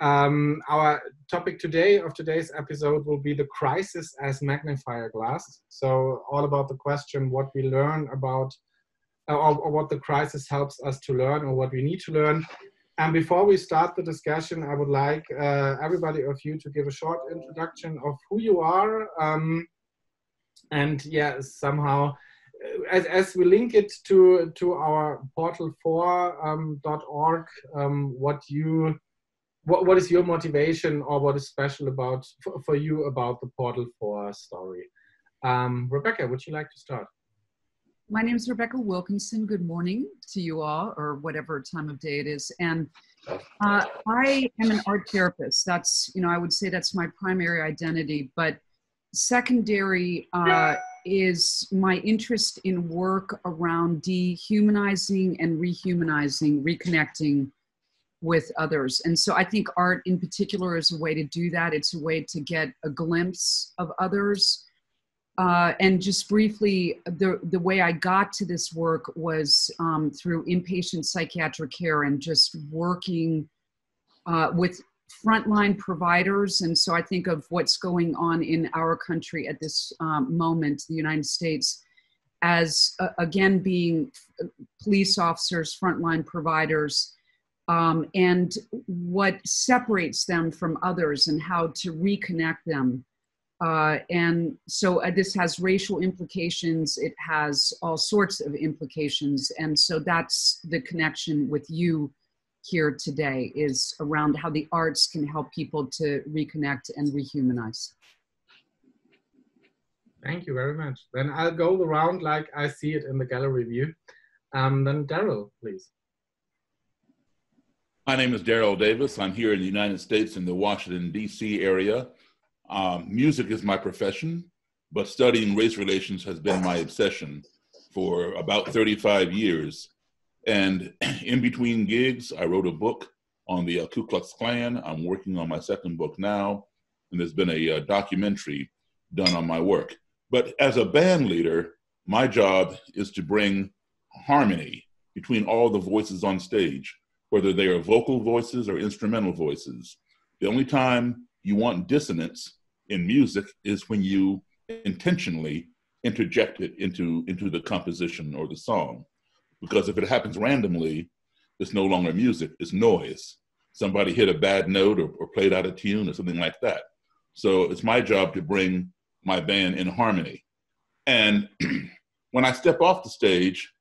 Our topic today of today's episode will be the crisis as magnifier glass. So all about the question what we learn about or what the crisis helps us to learn or what we need to learn. And before we start the discussion, I would like everybody of you to give a short introduction of who you are. And yeah, somehow, as we link it to our portal4.org, what is your motivation or what is special about for you about the Portal 4 story? Rebecca, would you like to start? My name is Rebecca Wilkinson. Good morning to you all, or whatever time of day it is. And I am an art therapist. That's, you know, I would say that's my primary identity, but secondary is my interest in work around dehumanizing and rehumanizing, reconnecting with others. And so I think art in particular is a way to do that. It's a way to get a glimpse of others. And just briefly, the way I got to this work was through inpatient psychiatric care and just working with frontline providers. And so I think of what's going on in our country at this moment, the United States, as again being police officers, frontline providers, and what separates them from others and how to reconnect them. And so this has racial implications, it has all sorts of implications. And so that's the connection with you here today, is around how the arts can help people to reconnect and rehumanize. Thank you very much. Then I'll go around like I see it in the gallery view. Then Daryl, please. My name is Daryl Davis. I'm here in the United States in the Washington, D.C. area. Music is my profession, but studying race relations has been my obsession for about 35 years. And in between gigs, I wrote a book on the Ku Klux Klan. I'm working on my second book now, and there's been a documentary done on my work. But as a band leader, my job is to bring harmony between all the voices on stage, whether they are vocal voices or instrumental voices. The only time you want dissonance in music is when you intentionally interject it into the composition or the song. Because if it happens randomly, it's no longer music, it's noise. Somebody hit a bad note or played out of tune or something like that. So it's my job to bring my band in harmony. And when I step off the stage,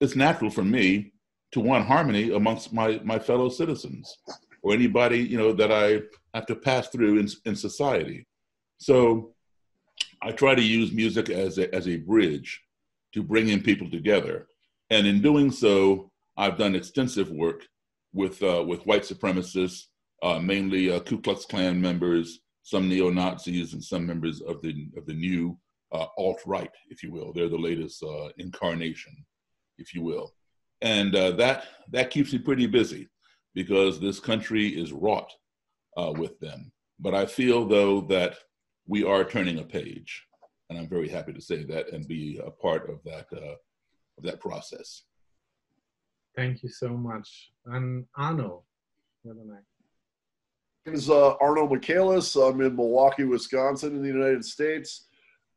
it's natural for me to want harmony amongst my fellow citizens or anybody, you know, that I have to pass through in society. So I try to use music as a bridge to bring in people together. And in doing so, I've done extensive work with white supremacists, mainly Ku Klux Klan members, some neo-Nazis, and some members of the new alt-right, if you will. They're the latest incarnation, if you will. And that keeps me pretty busy because this country is wrought with them. But I feel, though, that we are turning a page, and I'm very happy to say that and be a part of that process. Thank you so much. And Arno, you're the next. My name is Arno Michaelis. I'm in Milwaukee, Wisconsin, in the United States.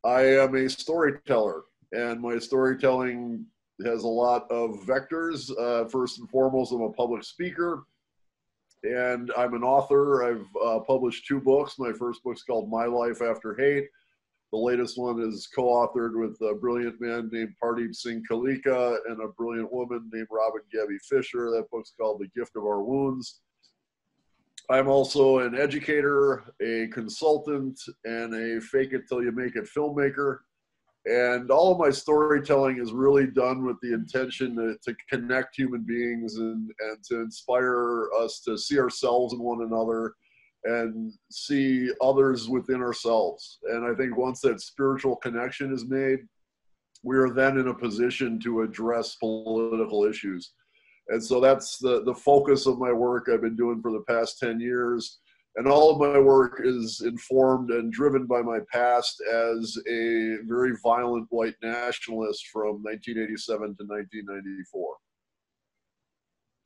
I am a storyteller, and my storytelling has a lot of vectors. First and foremost, I'm a public speaker. And I'm an author. I've published two books. My first book's called My Life After Hate. The latest one is co-authored with a brilliant man named Pardeep Singh Kalika and a brilliant woman named Robin Gabby Fisher. That book's called The Gift of Our Wounds. I'm also an educator, a consultant, and a fake-it-till-you-make-it filmmaker. And all of my storytelling is really done with the intention to connect human beings and to inspire us to see ourselves in one another and see others within ourselves. And I think once that spiritual connection is made, we are then in a position to address political issues. And so that's the focus of my work I've been doing for the past 10 years. And all of my work is informed and driven by my past as a very violent white nationalist from 1987 to 1994.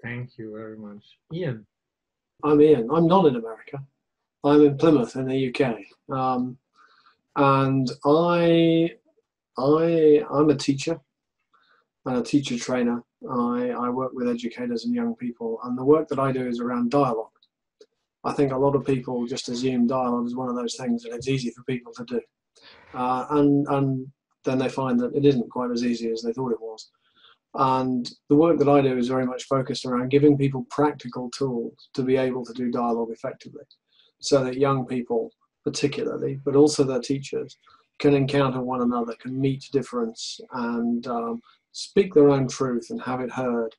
Thank you very much. Ian. I'm Ian. I'm not in America. I'm in Plymouth in the UK. And I'm a teacher and a teacher trainer. I work with educators and young people, and the work that I do is around dialogue. I think a lot of people just assume dialogue is one of those things that it's easy for people to do. And then they find that it isn't quite as easy as they thought it was. And the work that I do is very much focused around giving people practical tools to be able to do dialogue effectively, so that young people particularly, but also their teachers, can encounter one another, can meet difference, and speak their own truth and have it heard,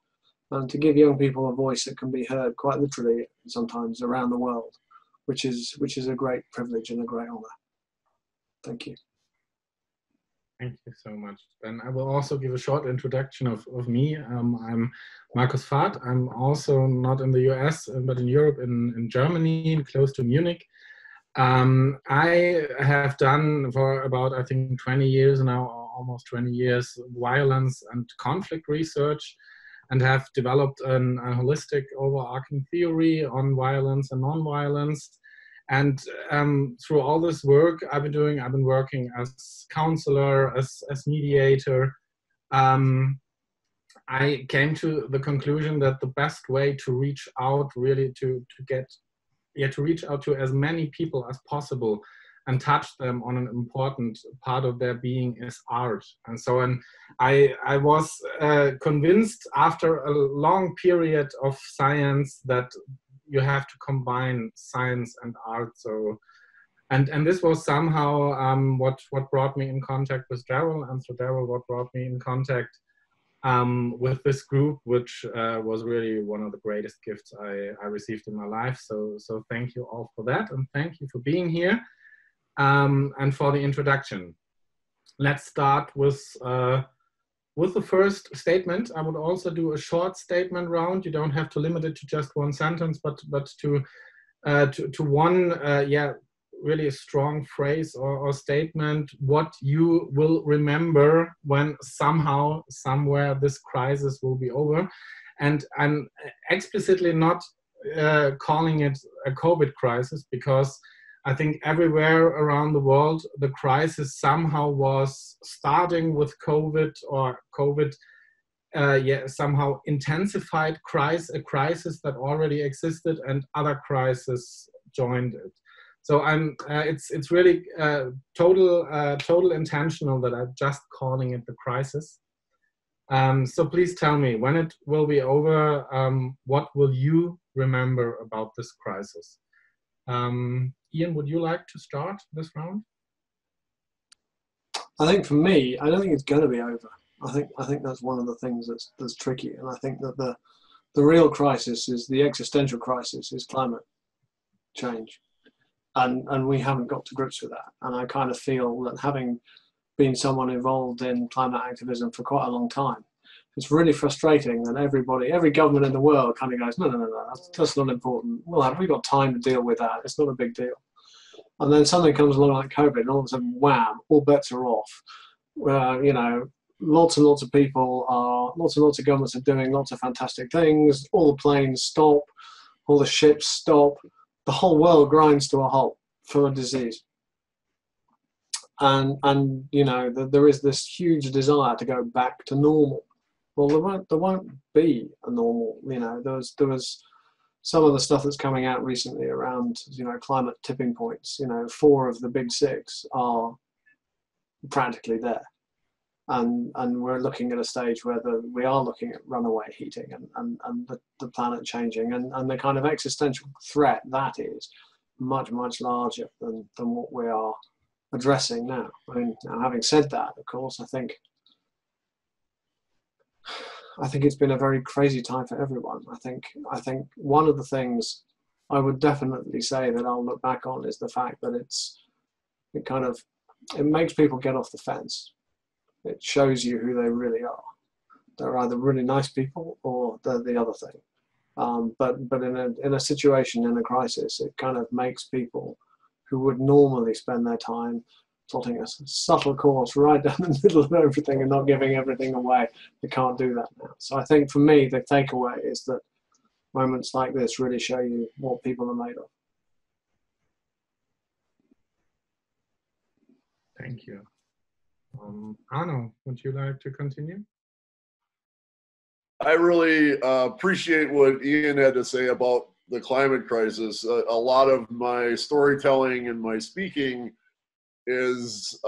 and to give young people a voice that can be heard quite literally sometimes around the world, which is a great privilege and a great honor. Thank you. Thank you so much. And I will also give a short introduction of me. I'm Markus Fath. I'm also not in the US, but in Europe, in Germany, close to Munich. I have done for about, I think, 20 years now, or almost 20 years, violence and conflict research, and have developed a holistic overarching theory on violence and nonviolence. And through all this work I've been working as counselor, as mediator, I came to the conclusion that the best way to reach out, really to reach out to as many people as possible and touch them on an important part of their being, is art. And so I was convinced after a long period of science that you have to combine science and art. So, and this was somehow what brought me in contact with Daryl, and through Daryl, what brought me in contact with this group, which was really one of the greatest gifts I received in my life. So thank you all for that, and thank you for being here, and for the introduction. Let's start with the first statement. I would also do a short statement round. You don't have to limit it to just one sentence, but to one really strong phrase or statement, what you will remember when somehow, somewhere, this crisis will be over. And I'm explicitly not calling it a COVID crisis, because I think everywhere around the world, the crisis somehow was starting with COVID, or COVID somehow intensified a crisis that already existed, and other crises joined it. So it's really total intentional that I'm just calling it the crisis. So please tell me, when it will be over, what will you remember about this crisis? Ian, would you like to start this round? I think for me, I don't think it's going to be over. I think that's one of the things that's tricky, and I think that the real crisis is the existential crisis is climate change, and we haven't got to grips with that. And I kind of feel that, having been someone involved in climate activism for quite a long time, it's really frustrating that every government in the world kind of goes, no, that's not important. We've got time to deal with that. It's not a big deal. And then something comes along like COVID, and all of a sudden, wham, all bets are off. Lots and lots of people are, lots and lots of governments are doing lots of fantastic things. All the planes stop, all the ships stop. The whole world grinds to a halt for a disease. And there is this huge desire to go back to normal. Well, there won't be a normal, there was some of the stuff that's coming out recently around, climate tipping points. 4 of the big 6 are practically there. And we're looking at a stage where we are looking at runaway heating and the planet changing, and the kind of existential threat that is much, much larger than what we are addressing now. I mean, now, having said that, of course, I think it's been a very crazy time for everyone. I think one of the things I would definitely say that I'll look back on is the fact that it makes people get off the fence. It shows you who they really are. They're either really nice people or they're the other thing. But in a situation, in a crisis, it kind of makes people who would normally spend their time plotting a subtle course right down the middle of everything and not giving everything away, they can't do that now. So I think for me, the takeaway is that moments like this really show you what people are made of. Thank you. Arno, would you like to continue? I really appreciate what Ian had to say about the climate crisis. A lot of my storytelling and my speaking is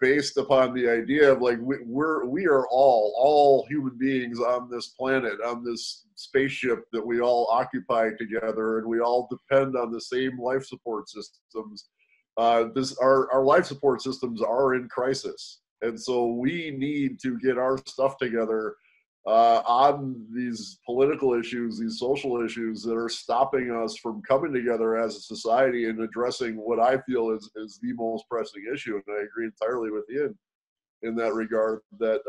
based upon the idea of like we are all human beings on this planet, on this spaceship that we all occupy together, and we all depend on the same life support systems. Our life support systems are in crisis, and so we need to get our stuff together on these political issues, these social issues that are stopping us from coming together as a society and addressing what I feel is the most pressing issue. And I agree entirely with Ian in that regard, that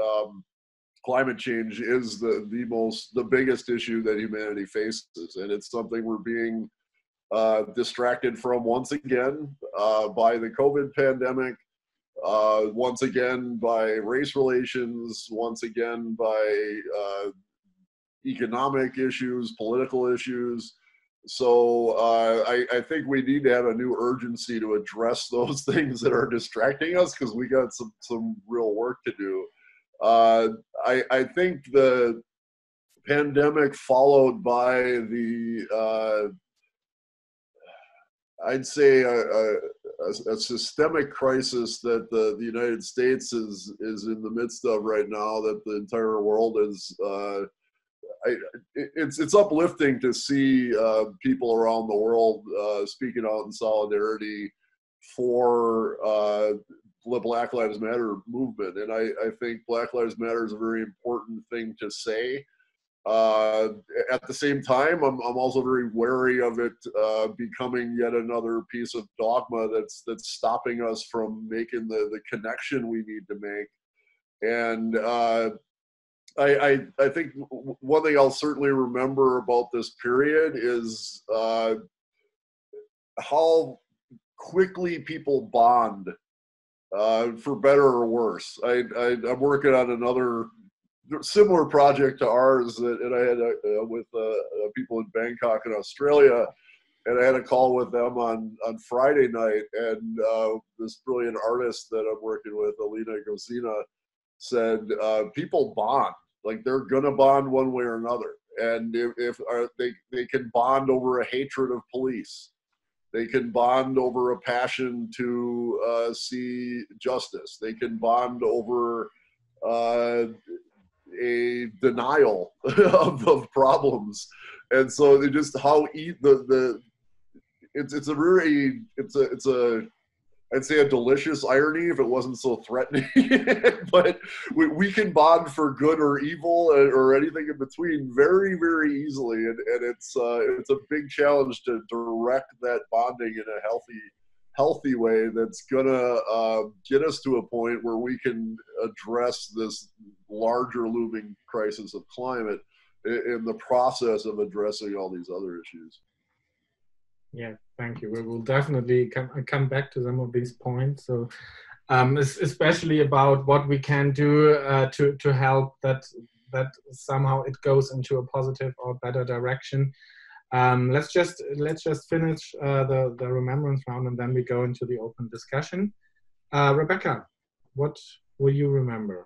climate change is the biggest issue that humanity faces. And it's something we're being distracted from once again by the COVID pandemic. Once again by race relations, once again by economic issues, political issues. So I think we need to have a new urgency to address those things that are distracting us, because we got some real work to do. I think the pandemic followed by the, I'd say a systemic crisis that the United States is in the midst of right now, that the entire world is. It's uplifting to see people around the world speaking out in solidarity for the Black Lives Matter movement, and I think Black Lives Matter is a very important thing to say. At the same time, I'm also very wary of it becoming yet another piece of dogma that's stopping us from making the connection we need to make. And I think one thing I'll certainly remember about this period is how quickly people bond, for better or worse. I'm working on another similar project to ours that I had with people in Bangkok in Australia, and I had a call with them on Friday night, and this brilliant artist that I'm working with, Alina Gozina, said people bond, like they're gonna bond one way or another, and if they can bond over a hatred of police, they can bond over a passion to see justice, they can bond over a denial of problems. And so they just it's a I'd say a delicious irony if it wasn't so threatening. But we can bond for good or evil or anything in between very, very easily, and it's a big challenge to direct that bonding in a healthy way that's gonna get us to a point where we can address this larger looming crisis of climate in the process of addressing all these other issues. Yeah, thank you. We will definitely come back to some of these points. So, especially about what we can do to help that somehow it goes into a positive or better direction. Let's just finish the remembrance round, and then we go into the open discussion. Rebecca, what will you remember?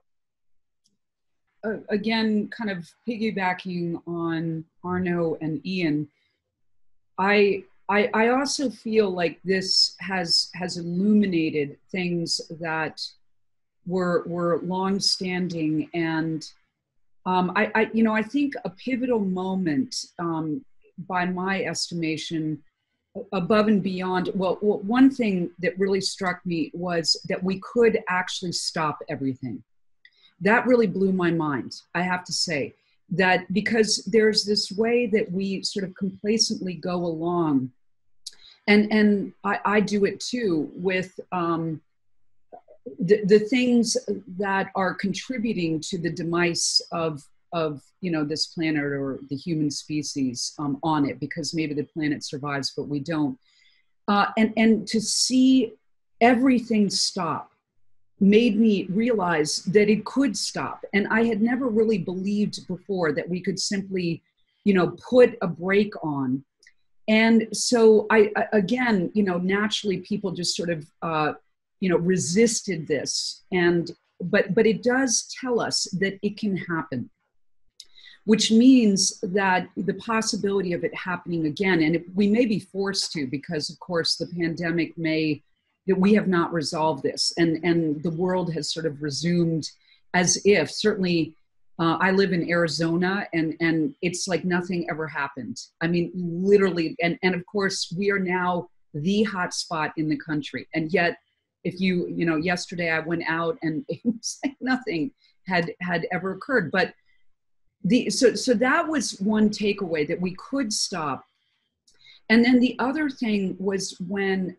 Again, kind of piggybacking on Arno and Ian, I also feel like this has illuminated things that were longstanding, and I think a pivotal moment. By my estimation, above and beyond, well, one thing that really struck me was that we could actually stop everything. That really blew my mind, I have to say, that because there's this way that we sort of complacently go along, and I do it too, with the things that are contributing to the demise of this planet or the human species on it, because maybe the planet survives but we don't, and to see everything stop made me realize that it could stop. And I had never really believed before that we could simply you know, put a brake on. And so I, again, you know, naturally people just sort of, you know, resisted this. And, but it does tell us that it can happen, which means that the possibility of it happening again, and we may be forced to, because of course the pandemic may, that we have not resolved this, and the world has sort of resumed as if, certainly I live in Arizona, and it's like nothing ever happened. I mean, literally, and of course we are now the hot spot in the country. And yet, if you, you know, yesterday I went out and it was like nothing had ever occurred. But so that was one takeaway, that we could stop. And then the other thing was when,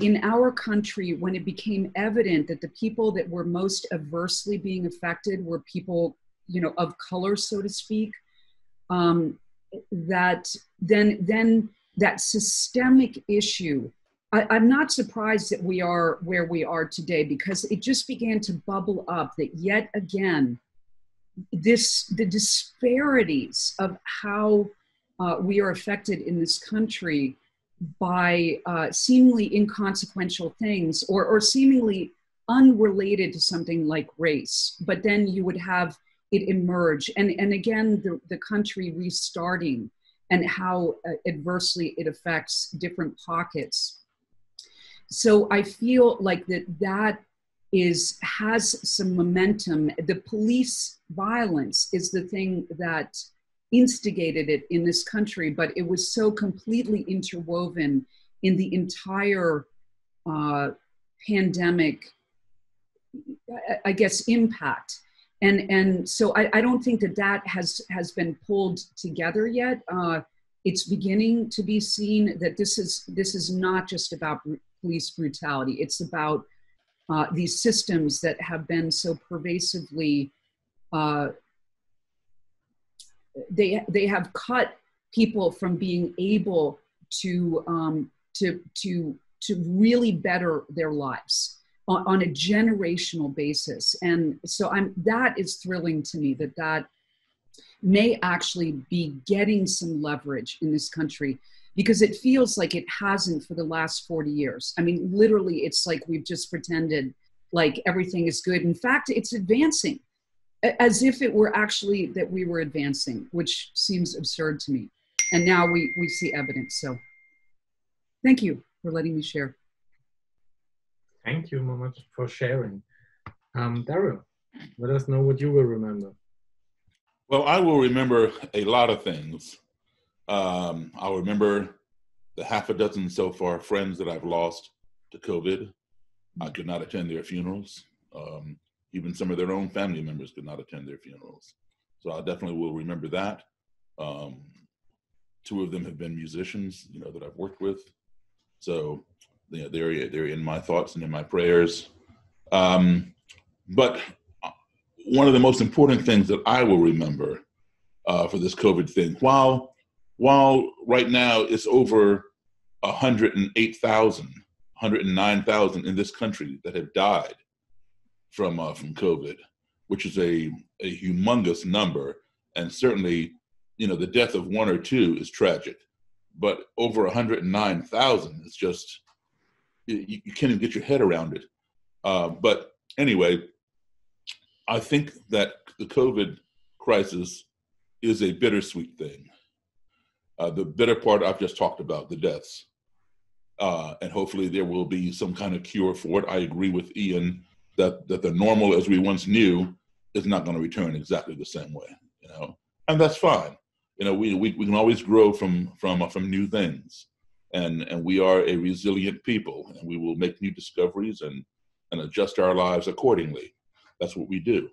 in our country, when it became evident that the people that were most adversely being affected were people, you know, of color, so to speak, that then that systemic issue, I'm not surprised that we are where we are today, because it just began to bubble up that yet again, the disparities of how we are affected in this country by seemingly inconsequential things, or seemingly unrelated to something like race. But then you would have it emerge. And again, the country restarting and how adversely it affects different pockets. So I feel like that has some momentum. The police violence is the thing that instigated it in this country, but it was so completely interwoven in the entire pandemic, I guess, impact. And so I don't think that has been pulled together yet. It's beginning to be seen that this is not just about police brutality. It's about these systems that have been so pervasively, they have cut people from being able to really better their lives on a generational basis. And so that is thrilling to me, that may actually be getting some leverage in this country, because it feels like it hasn't for the last 40 years. I mean, literally, it's like we've just pretended like everything is good. In fact, it's advancing, as if it were actually that we were advancing, which seems absurd to me. And now we see evidence. So thank you for letting me share. Thank you much for sharing. Daryl, let us know what you will remember. Well, I will remember a lot of things. I'll remember the half a dozen so far friends that I've lost to COVID. I could not attend their funerals. Even some of their own family members could not attend their funerals. So I definitely will remember that. Two of them have been musicians, you know, that I've worked with. So, you know, they're in my thoughts and in my prayers. But one of the most important things that I will remember for this COVID thing, while right now it's over 108,000, 109,000 in this country that have died from COVID, which is a humongous number. And certainly, you know, the death of one or two is tragic, but over 109,000 is just, you can't even get your head around it. But anyway, I think that the COVID crisis is a bittersweet thing. The bitter part I've just talked about, the deaths. And hopefully there will be some kind of cure for it. I agree with Ian that the normal as we once knew is not going to return exactly the same way, you know, and that's fine. You know, we can always grow from new things, and we are a resilient people, and we will make new discoveries and adjust our lives accordingly. That's what we do,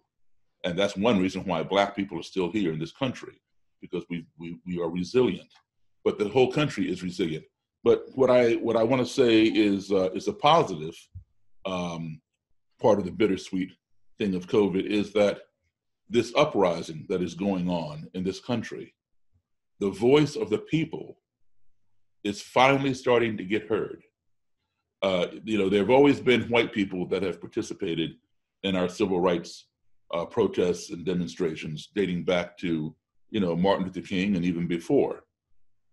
and that's one reason why Black people are still here in this country, because we are resilient. But the whole country is resilient. But what I want to say is a positive. Part of the bittersweet thing of COVID is that this uprising that is going on in this country, the voice of the people is finally starting to get heard. You know, there have always been white people that have participated in our civil rights protests and demonstrations dating back to you know, Martin Luther King and even before.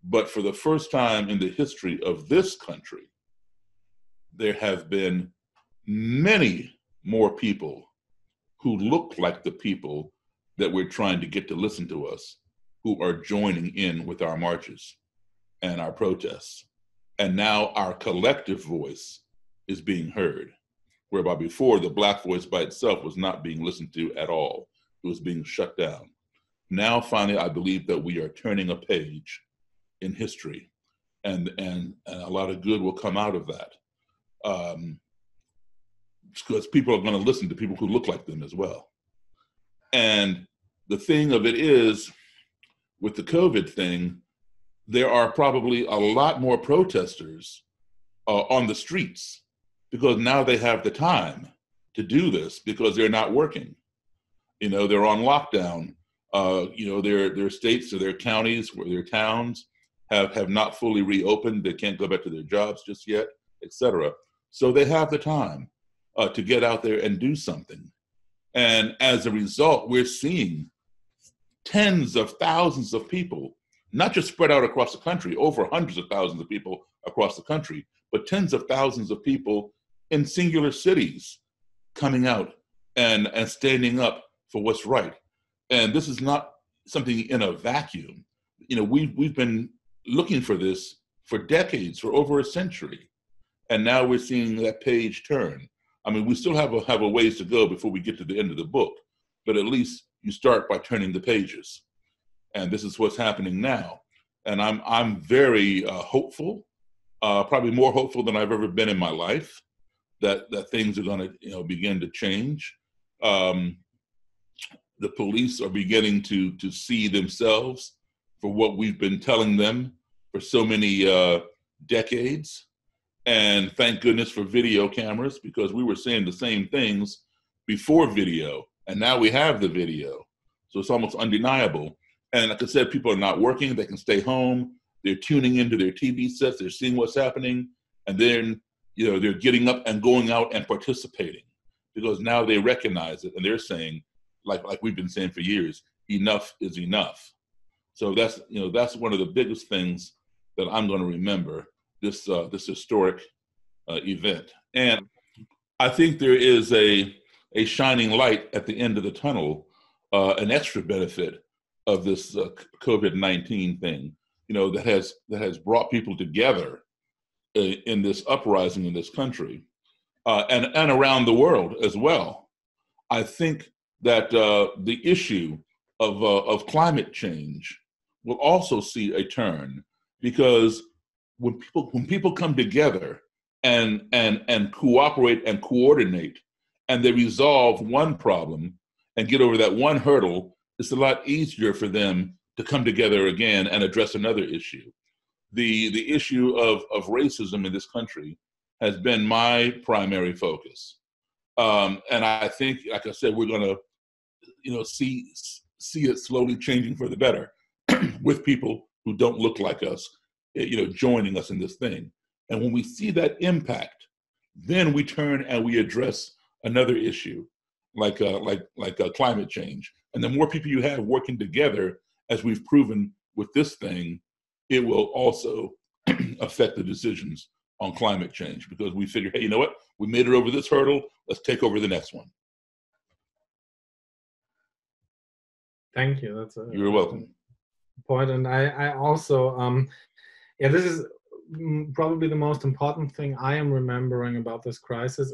But for the first time in the history of this country, there have been many more people who look like the people that we're trying to get to listen to us, who are joining in with our marches and our protests. And now our collective voice is being heard, whereby before the Black voice by itself was not being listened to at all. It was being shut down. Now, finally, I believe that we are turning a page in history, and a lot of good will come out of that. Because people are going to listen to people who look like them as well. And the thing of it is, with the COVID thing, there are probably a lot more protesters on the streets, because now they have the time to do this because they're not working. You know, they're on lockdown. You know, their states or their counties or their towns have not fully reopened. They can't go back to their jobs just yet, etc. So they have the time to get out there and do something. And as a result, we're seeing tens of thousands of people, not just spread out across the country, over hundreds of thousands of people across the country, but tens of thousands of people in singular cities coming out and standing up for what's right. And this is not something in a vacuum. You know, we've been looking for this for decades, for over a century. And now we're seeing that page turn. I mean, we still have a ways to go before we get to the end of the book, but at least you start by turning the pages. And this is what's happening now. And I'm very hopeful, probably more hopeful than I've ever been in my life, that things are gonna, you know, begin to change. The police are beginning to see themselves for what we've been telling them for so many decades. And thank goodness for video cameras, because we were saying the same things before video, and now we have the video. So it's almost undeniable. And like I said, people are not working, they can stay home, they're tuning into their TV sets, they're seeing what's happening, and then, you know, they're getting up and going out and participating, because now they recognize it and they're saying, like we've been saying for years, enough is enough. So that's, you know, that's one of the biggest things that I'm going to remember, this historic event. And I think there is a shining light at the end of the tunnel, an extra benefit of this COVID-19 thing, you know, that has brought people together in this uprising in this country and around the world as well. I think that the issue of climate change will also see a turn, because when people come together and cooperate and coordinate, and they resolve one problem and get over that one hurdle, it's a lot easier for them to come together again and address another issue. The issue of racism in this country has been my primary focus. And I think, like I said, we're going to, you know, see it slowly changing for the better with people who don't look like us, you know, joining us in this thing. And when we see that impact, then we turn and we address another issue, like climate change. And the more people you have working together, as we've proven with this thing, it will also affect the decisions on climate change, because we figure, hey, you know what? We made it over this hurdle, let's take over the next one. Thank you. That's a, you're welcome. Point, and I also, yeah, this is probably the most important thing I am remembering about this crisis.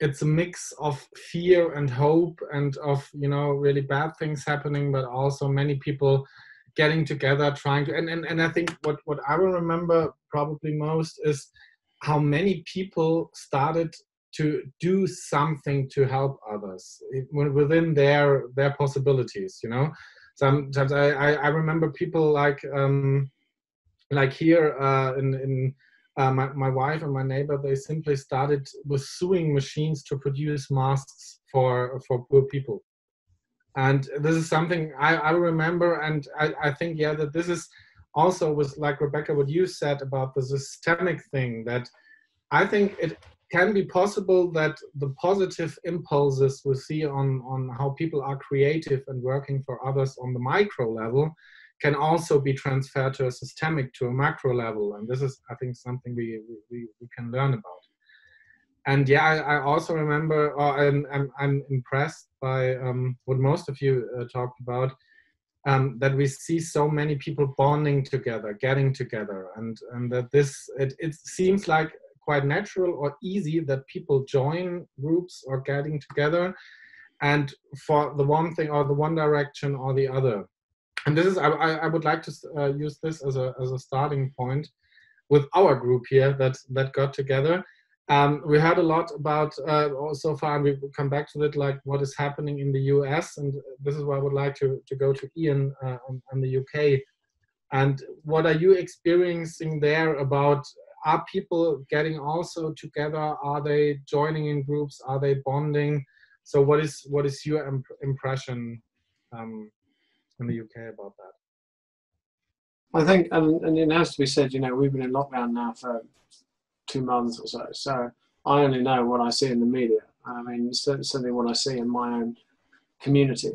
It's a mix of fear and hope, and of, you know, really bad things happening, but also many people getting together, trying to, and I think what I will remember probably most is how many people started to do something to help others within their possibilities, you know? Sometimes I remember people like here in my wife and my neighbor, they simply started with sewing machines to produce masks for poor people. And this is something I remember, and I think, yeah, that this is also, was like Rebecca, what you said about the systemic thing, that I think it can be possible that the positive impulses we see on how people are creative and working for others on the micro level can also be transferred to a systemic, to a macro level. And this is, I think, something we can learn about. And yeah, I also remember, I'm impressed by what most of you talked about, that we see so many people bonding together, getting together, and that this, it seems like quite natural or easy that people join groups or getting together and for the one thing or the one direction or the other. And this is, I would like to use this as a starting point with our group here that got together. We heard a lot about so far, and we will come back to that, like what is happening in the US, and this is where I would like to go to Ian on the UK. And what are you experiencing there about, are people getting also together? Are they joining in groups? Are they bonding? So what is your impression in the UK about that? I think, and it has to be said, you know, we've been in lockdown now for 2 months or so, so I only know what I see in the media. I mean, certainly what I see in my own community.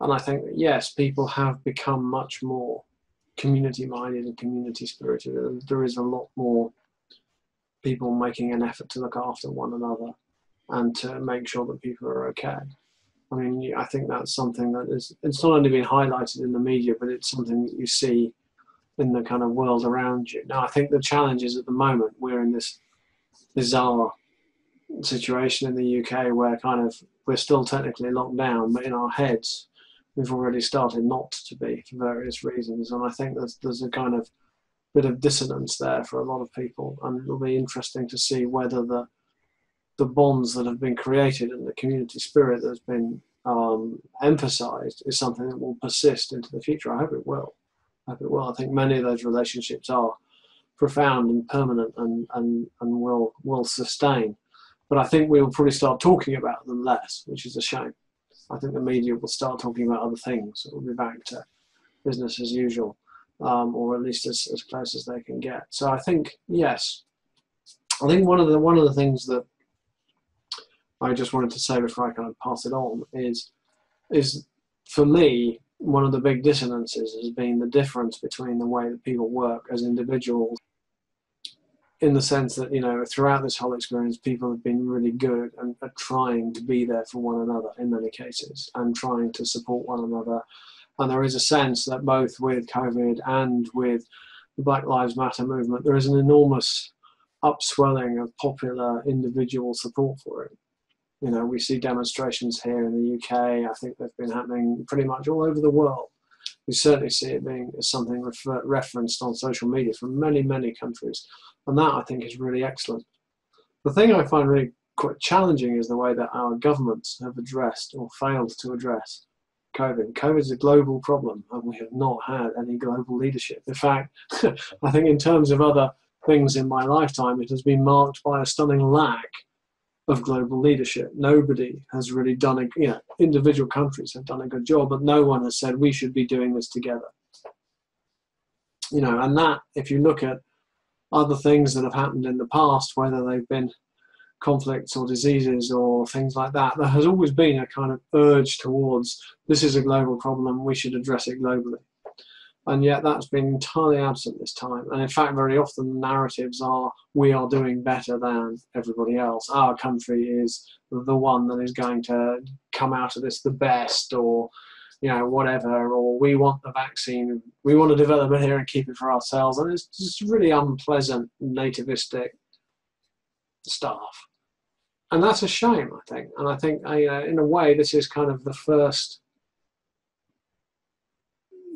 And I think that, yes, people have become much more community-minded and community-spirited. And there is a lot more people making an effort to look after one another and to make sure that people are okay. I mean, I think that's something that is, it's not only been highlighted in the media, but it's something that you see in the kind of world around you. Now, I think the challenge is at the moment, we're in this bizarre situation in the UK where kind of, we're still technically locked down, but in our heads, we've already started not to be for various reasons. And I think there's a kind of bit of dissonance there for a lot of people. And it'll be interesting to see whether the bonds that have been created and the community spirit that's been emphasized is something that will persist into the future. I hope it will. I hope it will. I think many of those relationships are profound and permanent and will sustain. But I think we will probably start talking about them less, which is a shame. I think the media will start talking about other things. It will be back to business as usual, or at least as close as they can get. So I think, yes, I think one of the things that I just wanted to say before I kind of pass it on is for me, one of the big dissonances has been the difference between the way that people work as individuals, in the sense that, you know, throughout this whole experience, people have been really good and are trying to be there for one another in many cases and trying to support one another. And there is a sense that both with COVID and with the Black Lives Matter movement, there is an enormous upswelling of popular individual support for it. You know, we see demonstrations here in the UK. I think they've been happening pretty much all over the world. We certainly see it being something referenced on social media from many, many countries. And that, I think, is really excellent. The thing I find really quite challenging is the way that our governments have addressed or failed to address COVID. COVID is a global problem, and we have not had any global leadership. In fact, I think in terms of other things in my lifetime, it has been marked by a stunning lack of global leadership. Nobody has really done it. You know, individual countries have done a good job, but no one has said we should be doing this together. You know, and that, if you look at other things that have happened in the past, whether they've been conflicts or diseases or things like that, there has always been a kind of urge towards this is a global problem, we should address it globally. And yet that's been entirely absent this time. And in fact, very often the narratives are, we are doing better than everybody else. Our country is the one that is going to come out of this the best, or, you know, whatever, or we want the vaccine, we want to develop it here and keep it for ourselves. And it's just really unpleasant, nativistic stuff. And that's a shame, I think. And I think, in a way, this is kind of the first,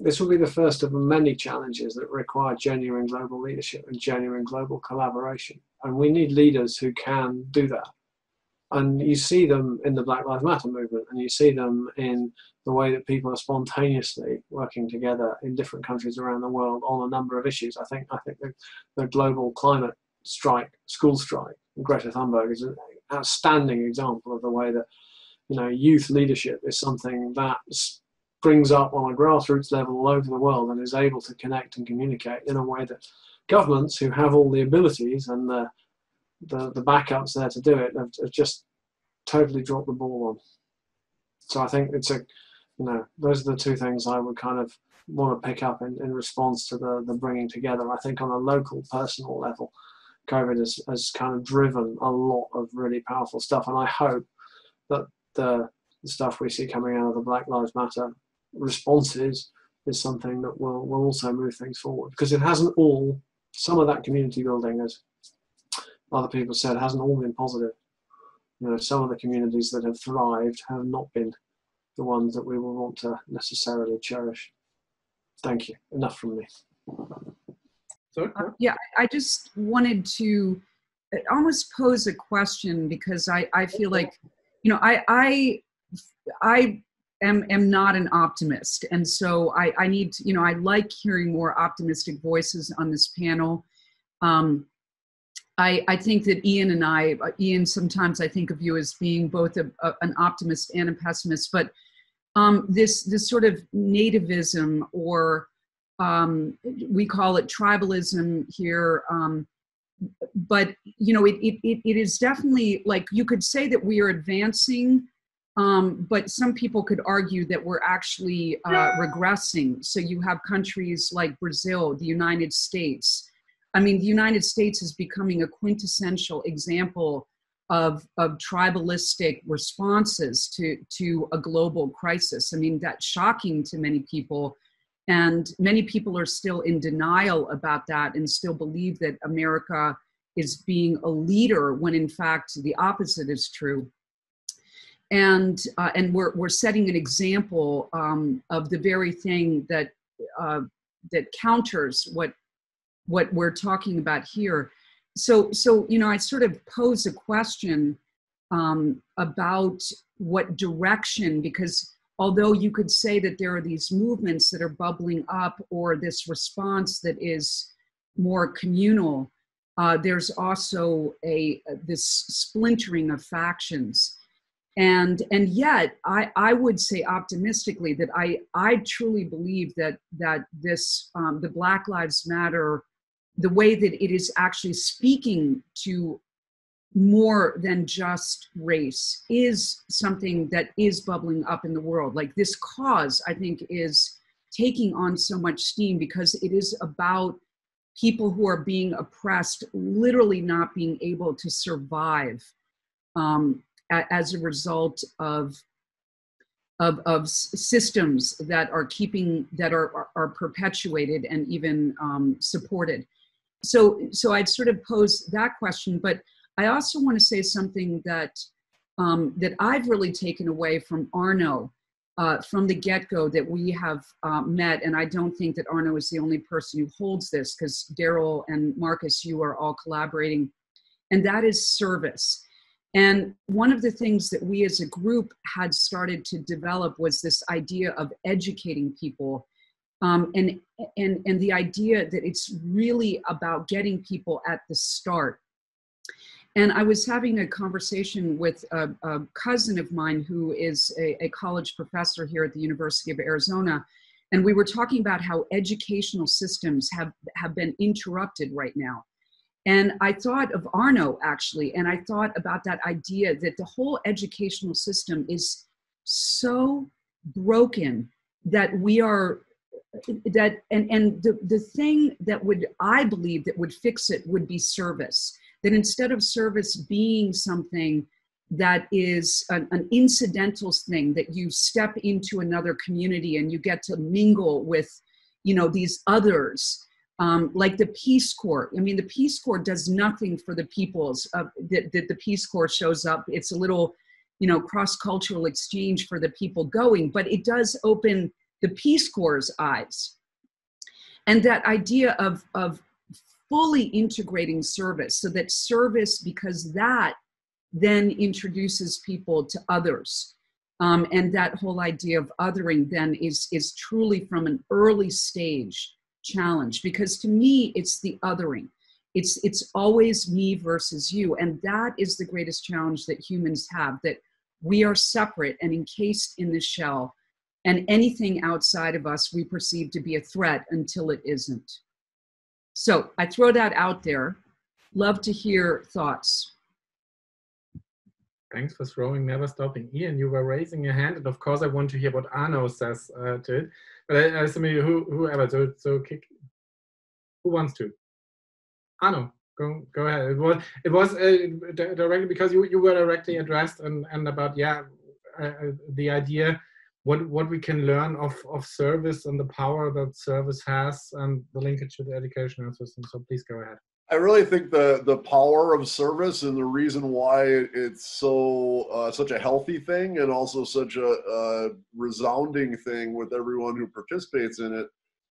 this will be the first of many challenges that require genuine global leadership and genuine global collaboration. And we need leaders who can do that. And you see them in the Black Lives Matter movement, and you see them in the way that people are spontaneously working together in different countries around the world on a number of issues. I think the global climate strike, school strike, Greta Thunberg is an outstanding example of the way that, you know, youth leadership is something that brings up on a grassroots level all over the world and is able to connect and communicate in a way that governments, who have all the abilities and the the backups there to do it have just totally dropped the ball on. So I think it's a, you know, those are the two things I would kind of want to pick up in response to the bringing together. I think on a local personal level, COVID has kind of driven a lot of really powerful stuff, and I hope that the stuff we see coming out of the Black Lives Matter responses is something that will also move things forward, because it hasn't all, some of that community building, as other people said, hasn't all been positive. You know, some of the communities that have thrived have not been the ones that we will want to necessarily cherish. Thank you. Enough from me. Yeah, I just wanted to almost pose a question, because I feel like, you know, I am not an optimist. And so I need to, you know, I like hearing more optimistic voices on this panel. I think that Ian and I, Ian, sometimes I think of you as being both an optimist and a pessimist, but this sort of nativism, or we call it tribalism here, but you know, it is definitely, like, you could say that we are advancing, but some people could argue that we're actually regressing. So you have countries like Brazil, the United States. I mean, the United States is becoming a quintessential example of tribalistic responses to a global crisis. I mean, that's shocking to many people. And many people are still in denial about that and still believe that America is being a leader when in fact the opposite is true. And we're setting an example of the very thing that, that counters what we're talking about here. So you know, I sort of pose a question about what direction, because although you could say that there are these movements that are bubbling up, or this response that is more communal, there's also this splintering of factions. And yet, I would say optimistically that I truly believe that this, the Black Lives Matter, the way that it is actually speaking to more than just race, is something that is bubbling up in the world. Like, this cause, I think, is taking on so much steam because it is about people who are being oppressed literally not being able to survive as a result of systems that are that are perpetuated and even supported. So I'd sort of pose that question, but I also want to say something that that I've really taken away from Arno from the get-go that we have met, and I don't think that Arno is the only person who holds this, because Daryl and Markus, you are all collaborating, and that is service. And one of the things that we as a group had started to develop was this idea of educating people, and the idea that it's really about getting people at the start. And I was having a conversation with a cousin of mine who is a college professor here at the University of Arizona. And we were talking about how educational systems have been interrupted right now. And I thought of Arno, actually, and I thought about that idea that the whole educational system is so broken that we are, and the thing that would, I believe, that would fix it would be service. That instead of service being something that is an incidental thing, that you step into another community and you get to mingle with, you know, these others, like the Peace Corps. I mean, the Peace Corps does nothing for the peoples that the Peace Corps shows up. It's a little, you know, cross-cultural exchange for the people going, but it does open the Peace Corps' eyes. And that idea of fully integrating service, so that service, because that then introduces people to others. And that whole idea of othering then is truly, from an early stage, challenge, because to me, it's the othering. It's always me versus you. And that is the greatest challenge that humans have, that we are separate and encased in the shell, and anything outside of us we perceive to be a threat until it isn't. So I throw that out there. Love to hear thoughts. Thanks for throwing, never stopping. Ian, you were raising your hand, and of course I want to hear what Arno says to it. But I mean, whoever, so kick, who wants to? Arno, go ahead. It was directly, because you were directly addressed and about, yeah, the idea, what we can learn of service and the power that service has and the linkage to the educational system. So please go ahead. I really think the power of service and the reason why it's so such a healthy thing and also such a resounding thing with everyone who participates in it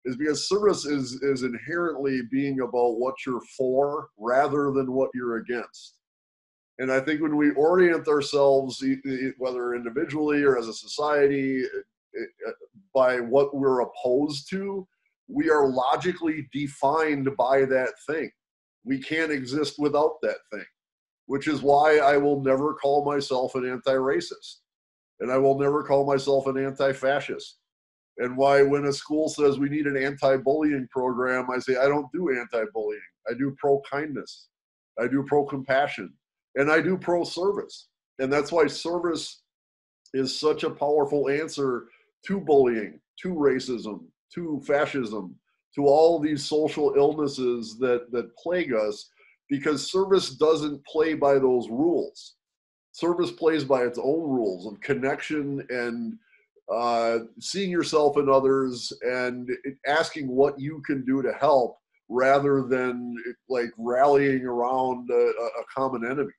is because service is inherently being about what you're for rather than what you're against. And I think when we orient ourselves, whether individually or as a society, by what we're opposed to, we are logically defined by that thing. We can't exist without that thing, which is why I will never call myself an anti-racist, and I will never call myself an anti-fascist, and why when a school says we need an anti-bullying program, I say I don't do anti-bullying. I do pro-kindness. I do pro-compassion, and I do pro-service. And that's why service is such a powerful answer to bullying, to racism, to fascism, to all these social illnesses that plague us, because service doesn't play by those rules. Service plays by its own rules of connection and seeing yourself and others and asking what you can do to help rather than like rallying around a common enemy.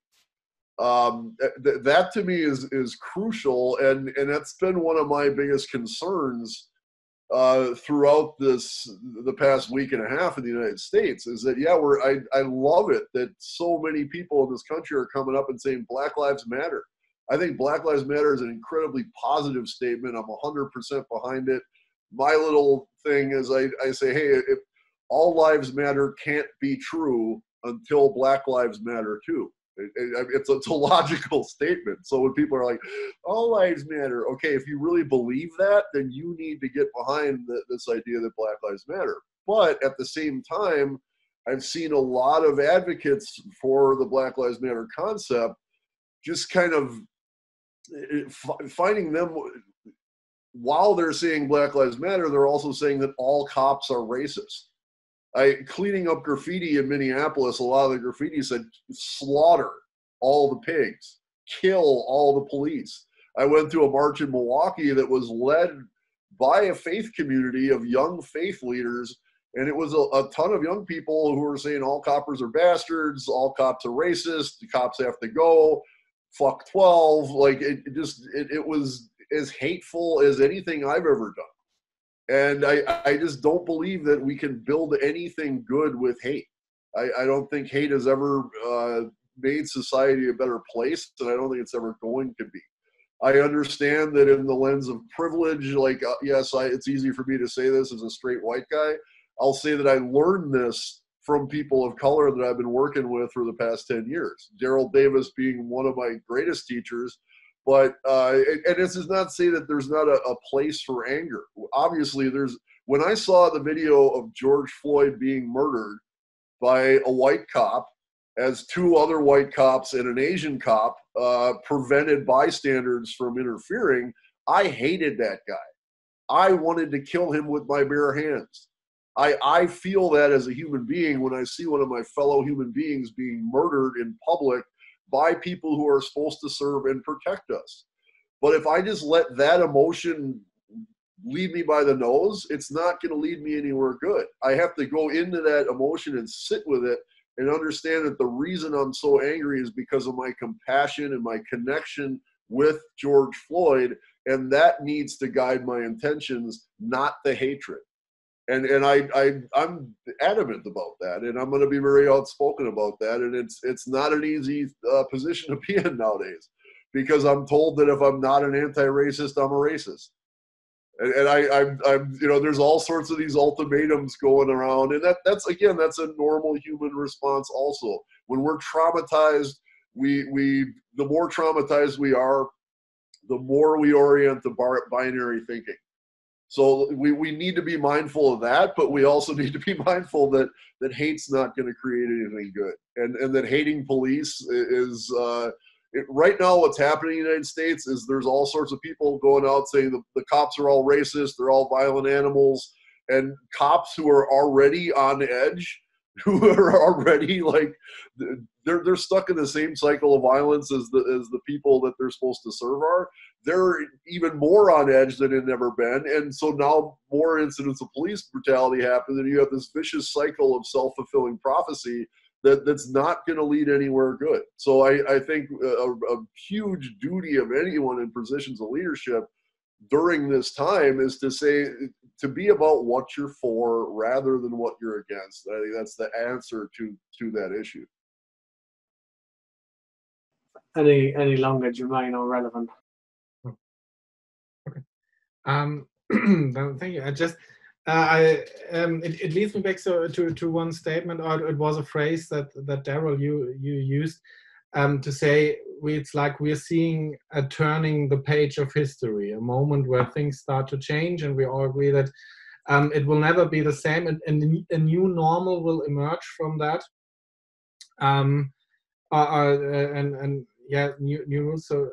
That to me is crucial, and that's been one of my biggest concerns throughout the past week and a half in the United States, is that, yeah, I love it that so many people in this country are coming up and saying Black Lives Matter. I think Black Lives Matter is an incredibly positive statement. I'm 100% behind it. My little thing is I say, hey, if all lives matter can't be true until Black Lives Matter too. It's a logical statement. So when people are like, all lives matter, okay, if you really believe that, then you need to get behind this idea that Black Lives Matter. But at the same time, I've seen a lot of advocates for the Black Lives Matter concept just kind of finding them, while they're saying Black Lives Matter, they're also saying that all cops are racist. Cleaning up graffiti in Minneapolis, a lot of the graffiti said, slaughter all the pigs, kill all the police. I went to a march in Milwaukee that was led by a faith community of young faith leaders, and it was a ton of young people who were saying all coppers are bastards, all cops are racist, the cops have to go, fuck 12. Like, it was as hateful as anything I've ever done. And I just don't believe that we can build anything good with hate. I don't think hate has ever made society a better place, and I don't think it's ever going to be. I understand that in the lens of privilege, like, yes, it's easy for me to say this as a straight white guy. I'll say that I learned this from people of color that I've been working with for the past 10 years, Daryl Davis being one of my greatest teachers. But, and this does not say that there's not a place for anger. Obviously, when I saw the video of George Floyd being murdered by a white cop, as two other white cops and an Asian cop prevented bystanders from interfering, I hated that guy. I wanted to kill him with my bare hands. I feel that as a human being when I see one of my fellow human beings being murdered in public by people who are supposed to serve and protect us. But if I just let that emotion lead me by the nose, it's not going to lead me anywhere good. I have to go into that emotion and sit with it and understand that the reason I'm so angry is because of my compassion and my connection with George Floyd, and that needs to guide my intentions, not the hatred. And I'm adamant about that, and I'm going to be very outspoken about that. And it's not an easy position to be in nowadays, because I'm told that if I'm not an anti-racist, I'm a racist. And I'm you know, there's all sorts of these ultimatums going around, and that's a normal human response. Also, when we're traumatized, we the more traumatized we are, the more we orient to binary thinking. So we need to be mindful of that, but we also need to be mindful that, hate's not going to create anything good. And that hating police is, right now what's happening in the United States is there's all sorts of people going out saying the cops are all racist, they're all violent animals, and cops who are already on edge, who are already like, they're stuck in the same cycle of violence as the people that they're supposed to serve are. They're even more on edge than they've ever been. And so now more incidents of police brutality happen, and you have this vicious cycle of self-fulfilling prophecy that's not going to lead anywhere good. So I think a huge duty of anyone in positions of leadership during this time is to say, to be about what you're for rather than what you're against. I think that's the answer to that issue. Any longer, germane or relevant. Okay. Thank you. It leads me back to one statement, or it was a phrase that Daryl you used to say it's like we're seeing a turning the page of history, a moment where things start to change, and we all agree that it will never be the same, and a new normal will emerge from that. And yeah, new rules. So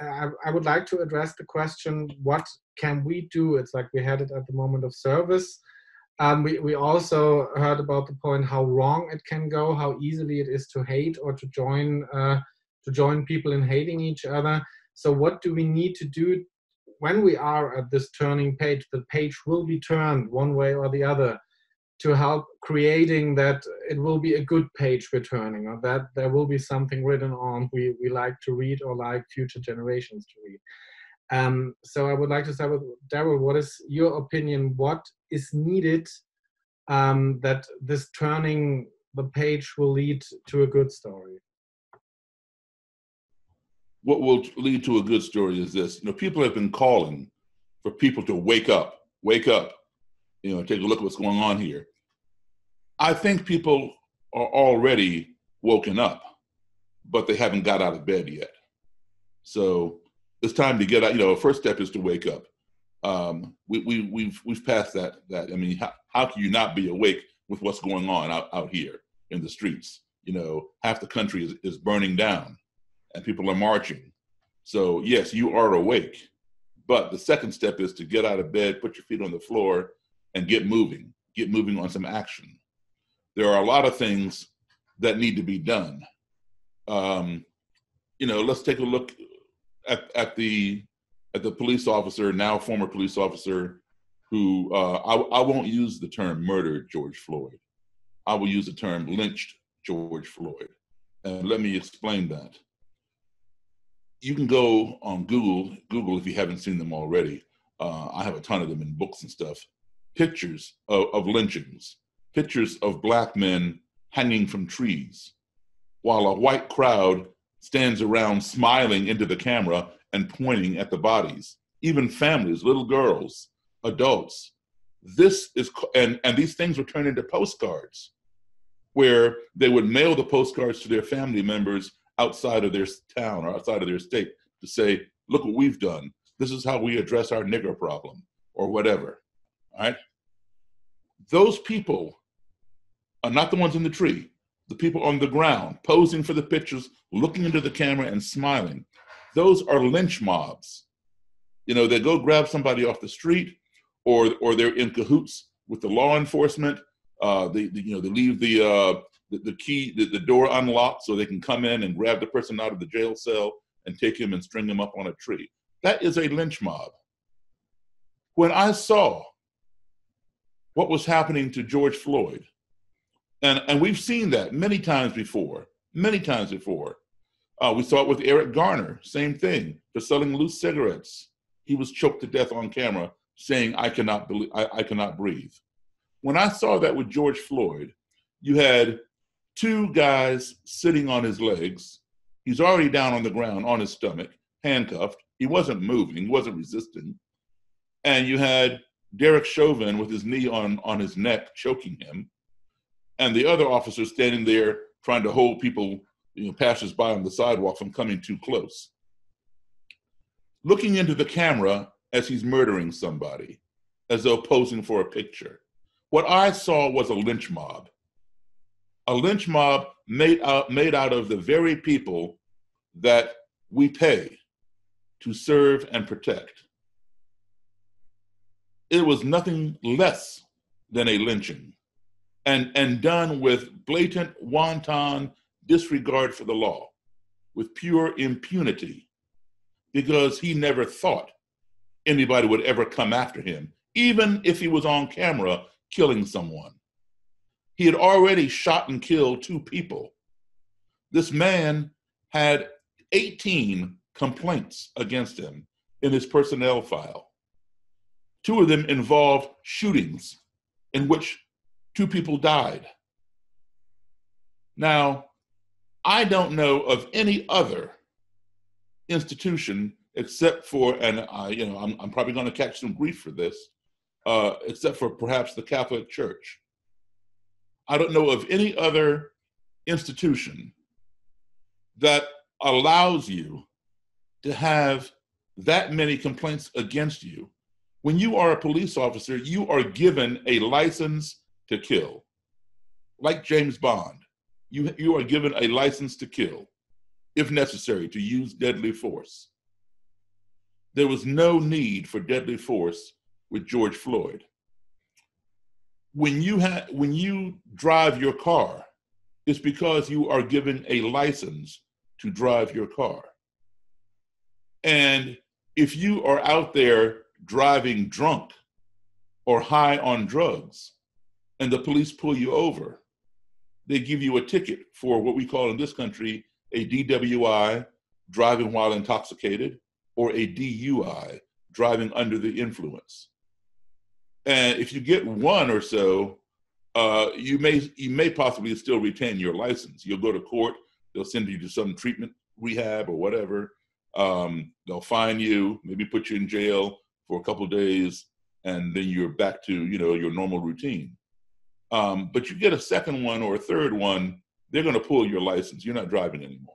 I would like to address the question: what can we do? It's like we had it at the moment of service. We also heard about the point how wrong it can go, how easily it is to hate or to join people in hating each other. So what do we need to do when we are at this turning page? The page will be turned one way or the other, to help creating that it will be a good page we're turning, or that there will be something written on we like to read or like future generations to read. So I would like to start with Daryl. What is your opinion? What is needed that this turning the page will lead to a good story? What will lead to a good story is this. People have been calling for people to wake up, take a look at what's going on here. I think people are already woken up, but they haven't got out of bed yet. So it's time to get out. First step is to wake up. We've passed that. I mean, how can you not be awake with what's going on out here in the streets? Half the country is burning down and people are marching. So yes, you are awake, but the second step is to get out of bed, put your feet on the floor, and get moving on some action. There are a lot of things that need to be done. Let's take a look at the police officer, now former police officer, who I won't use the term murdered George Floyd. I will use the term lynched George Floyd. And let me explain that. You can go on Google if you haven't seen them already. I have a ton of them in books and stuff. Pictures of lynchings, pictures of black men hanging from trees, while a white crowd stands around smiling into the camera and pointing at the bodies, even families, little girls, adults. This is, and these things were turned into postcards where they would mail the postcards to their family members outside of their town or outside of their state to say, look what we've done. This is how we address our nigger problem or whatever. All right? Those people are not the ones in the tree. The people on the ground, posing for the pictures, looking into the camera and smiling. Those are lynch mobs. They go grab somebody off the street, or they're in cahoots with the law enforcement. They leave the key, the door unlocked so they can come in and grab the person out of the jail cell and take him and string him up on a tree. That is a lynch mob. When I saw what was happening to George Floyd, and we've seen that many times before. We saw it with Eric Garner, same thing, for selling loose cigarettes. He was choked to death on camera saying, I cannot breathe. When I saw that with George Floyd, you had two guys sitting on his legs. He's already down on the ground, on his stomach, handcuffed. He wasn't moving, he wasn't resisting. And you had Derek Chauvin with his knee on his neck, choking him, and the other officer standing there trying to hold people, passers-by on the sidewalk from coming too close. Looking into the camera as he's murdering somebody, as though posing for a picture. What I saw was a lynch mob made out of the very people that we pay to serve and protect. It was nothing less than a lynching, and done with blatant, wanton disregard for the law, with pure impunity, because he never thought anybody would ever come after him, even if he was on camera killing someone. He had already shot and killed two people. This man had 18 complaints against him in his personnel file. Two of them involved shootings in which two people died. Now, I don't know of any other institution except for, and I'm probably going to catch some grief for this, except for perhaps the Catholic Church. I don't know of any other institution that allows you to have that many complaints against you. When you are a police officer, you are given a license to kill. Like James Bond, you are given a license to kill, if necessary, to use deadly force. There was no need for deadly force with George Floyd. When you drive your car, it's because you are given a license to drive your car. And if you are out there driving drunk or high on drugs, and the police pull you over, they give you a ticket for what we call in this country a DWI, driving while intoxicated, or a DUI, driving under the influence. And if you get one or so, you may possibly still retain your license. You'll go to court, they'll send you to some treatment rehab or whatever. They'll fine you, maybe put you in jail for a couple of days, and then you're back to your normal routine. But you get a second one or a third one, they're going to pull your license. You're not driving anymore.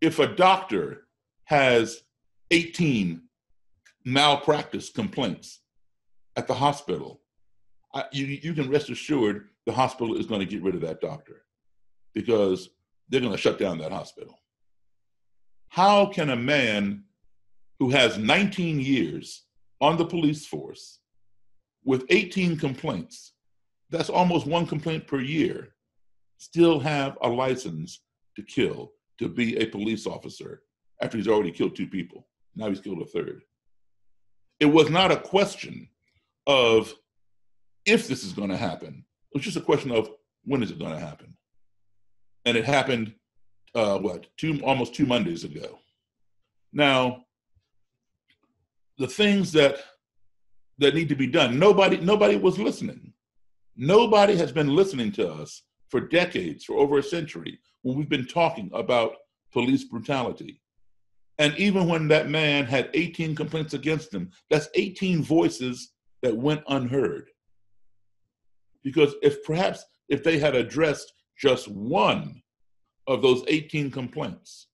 If a doctor has 18 malpractice complaints at the hospital, you can rest assured the hospital is going to get rid of that doctor, because they're going to shut down that hospital. How can a man who has 19 years on the police force with 18 complaints, that's almost one complaint per year, still have a license to kill, to be a police officer, after he's already killed two people? Now he's killed a third. It was not a question of if this is going to happen. It was just a question of when is it going to happen? And it happened, almost two Mondays ago. Now, the things that need to be done, nobody was listening. Nobody has been listening to us for decades, for over a century, when we've been talking about police brutality. And even when that man had 18 complaints against him, that's 18 voices that went unheard. Because if they had addressed just one of those 18 complaints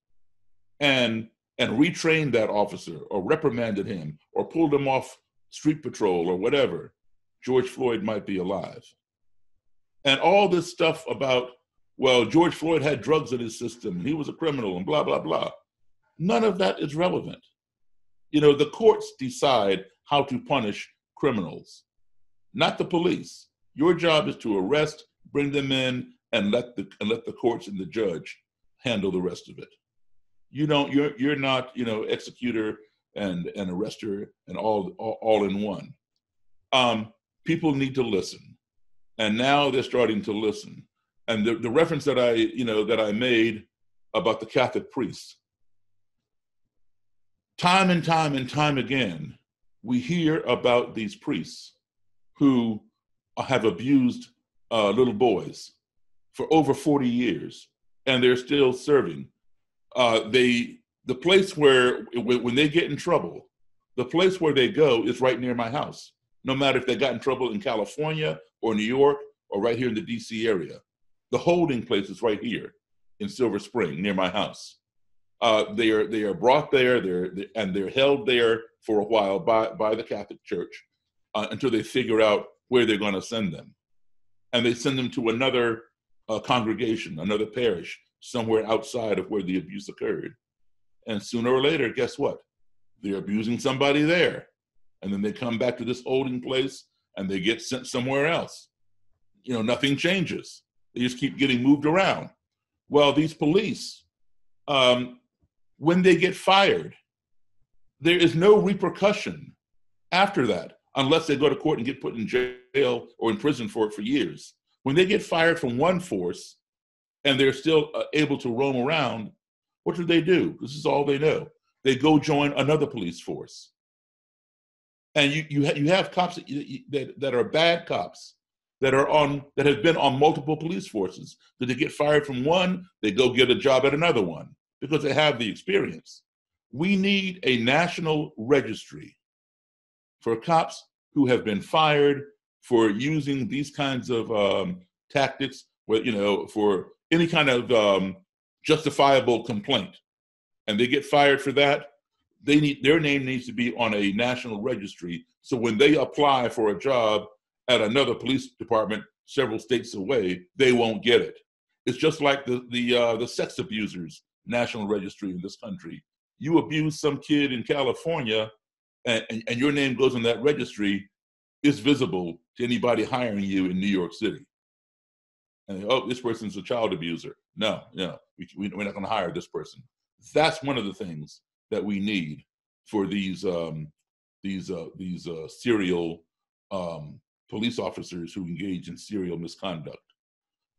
and retrained that officer or reprimanded him or pulled him off street patrol or whatever, George Floyd might be alive. And all this stuff about, well, George Floyd had drugs in his system, he was a criminal and blah, blah, blah. None of that is relevant. The courts decide how to punish criminals, not the police. Your job is to arrest, bring them in, and let the courts and the judge handle the rest of it. You're not, executor and arrester and all in one. People need to listen, and now they're starting to listen. And the reference that I made about the Catholic priests, time and time and time again, we hear about these priests who have abused little boys for over 40 years, and they're still serving. The place where, when they get in trouble, the place where they go is right near my house, no matter if they got in trouble in California or New York or right here in the DC area. The holding place is right here in Silver Spring near my house. They are brought there, they're held there for a while by the Catholic Church until they figure out where they're going to send them. And they send them to another congregation, another parish, somewhere outside of where the abuse occurred. And sooner or later, guess what? They're abusing somebody there. And then they come back to this holding place and they get sent somewhere else. You know, nothing changes. They just keep getting moved around. Well, these police, when they get fired, there is no repercussion after that, unless they go to court and get put in jail or in prison for years. When they get fired from one force and they're still able to roam around, what do? This is all they know. They go join another police force. And you have cops that are bad cops that have been on multiple police forces. So they get fired from one, they go get a job at another one because they have the experience. We need a national registry for cops who have been fired for using these kinds of tactics, for any kind of justifiable complaint, and they get fired for that. Their name needs to be on a national registry, so when they apply for a job at another police department several states away, they won't get it. It's just like the sex abusers national registry in this country. You abuse some kid in California, and your name goes on that registry. It's visible to anybody hiring you in New York City. And this person's a child abuser. No, we're not going to hire this person. That's one of the things that we need for these serial police officers who engage in serial misconduct.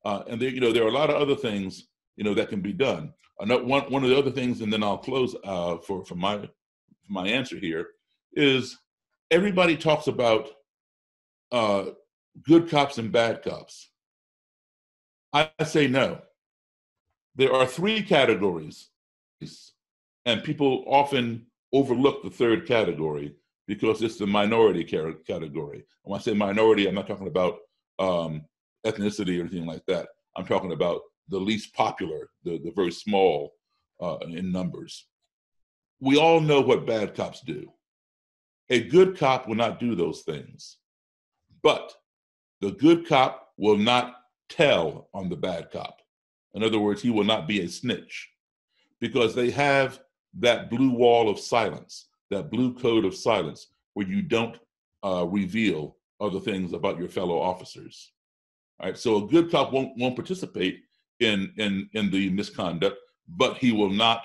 And there are a lot of other things that can be done. One of the other things, and then I'll close for my answer here, is everybody talks about good cops and bad cops. I say no. There are three categories, and people often overlook the third category because it's the minority category. And when I say minority, I'm not talking about ethnicity or anything like that. I'm talking about the least popular, the very small in numbers. We all know what bad cops do. A good cop will not do those things, but the good cop will not tell on the bad cop. In other words, he will not be a snitch because they have that blue wall of silence, that blue code of silence where you don't reveal other things about your fellow officers. All right, so a good cop won't participate in the misconduct, but he will not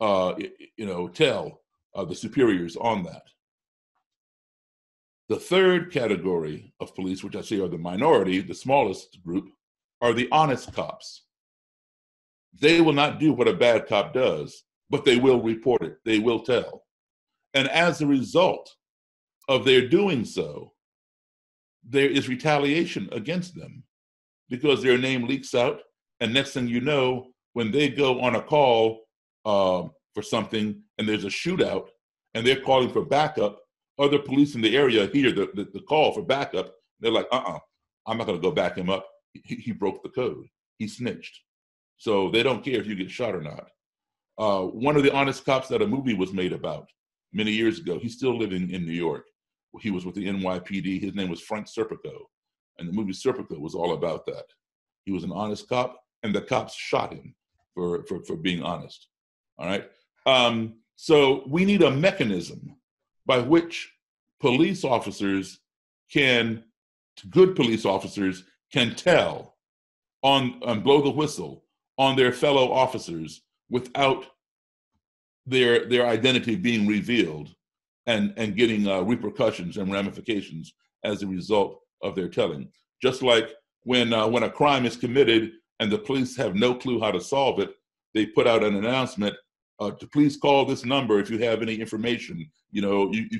tell the superiors on that. The third category of police, which I say are the minority, the smallest group, are the honest cops. They will not do what a bad cop does, but they will report it. They will tell. And as a result of their doing so, there is retaliation against them because their name leaks out. And next thing you know, when they go on a call for something and there's a shootout and they're calling for backup, other police in the area hear the call for backup. They're like, I'm not going to go back him up. He broke the code. He snitched. So they don't care if you get shot or not. One of the honest cops that a movie was made about many years ago, he's still living in New York. He was with the NYPD. His name was Frank Serpico. And the movie Serpico was all about that. He was an honest cop, and the cops shot him for being honest. All right? So we need a mechanism by which good police officers can tell and blow the whistle on their fellow officers without their identity being revealed and getting repercussions and ramifications as a result of their telling. Just like when a crime is committed and the police have no clue how to solve it, they put out an announcement to please call this number if you have any information. You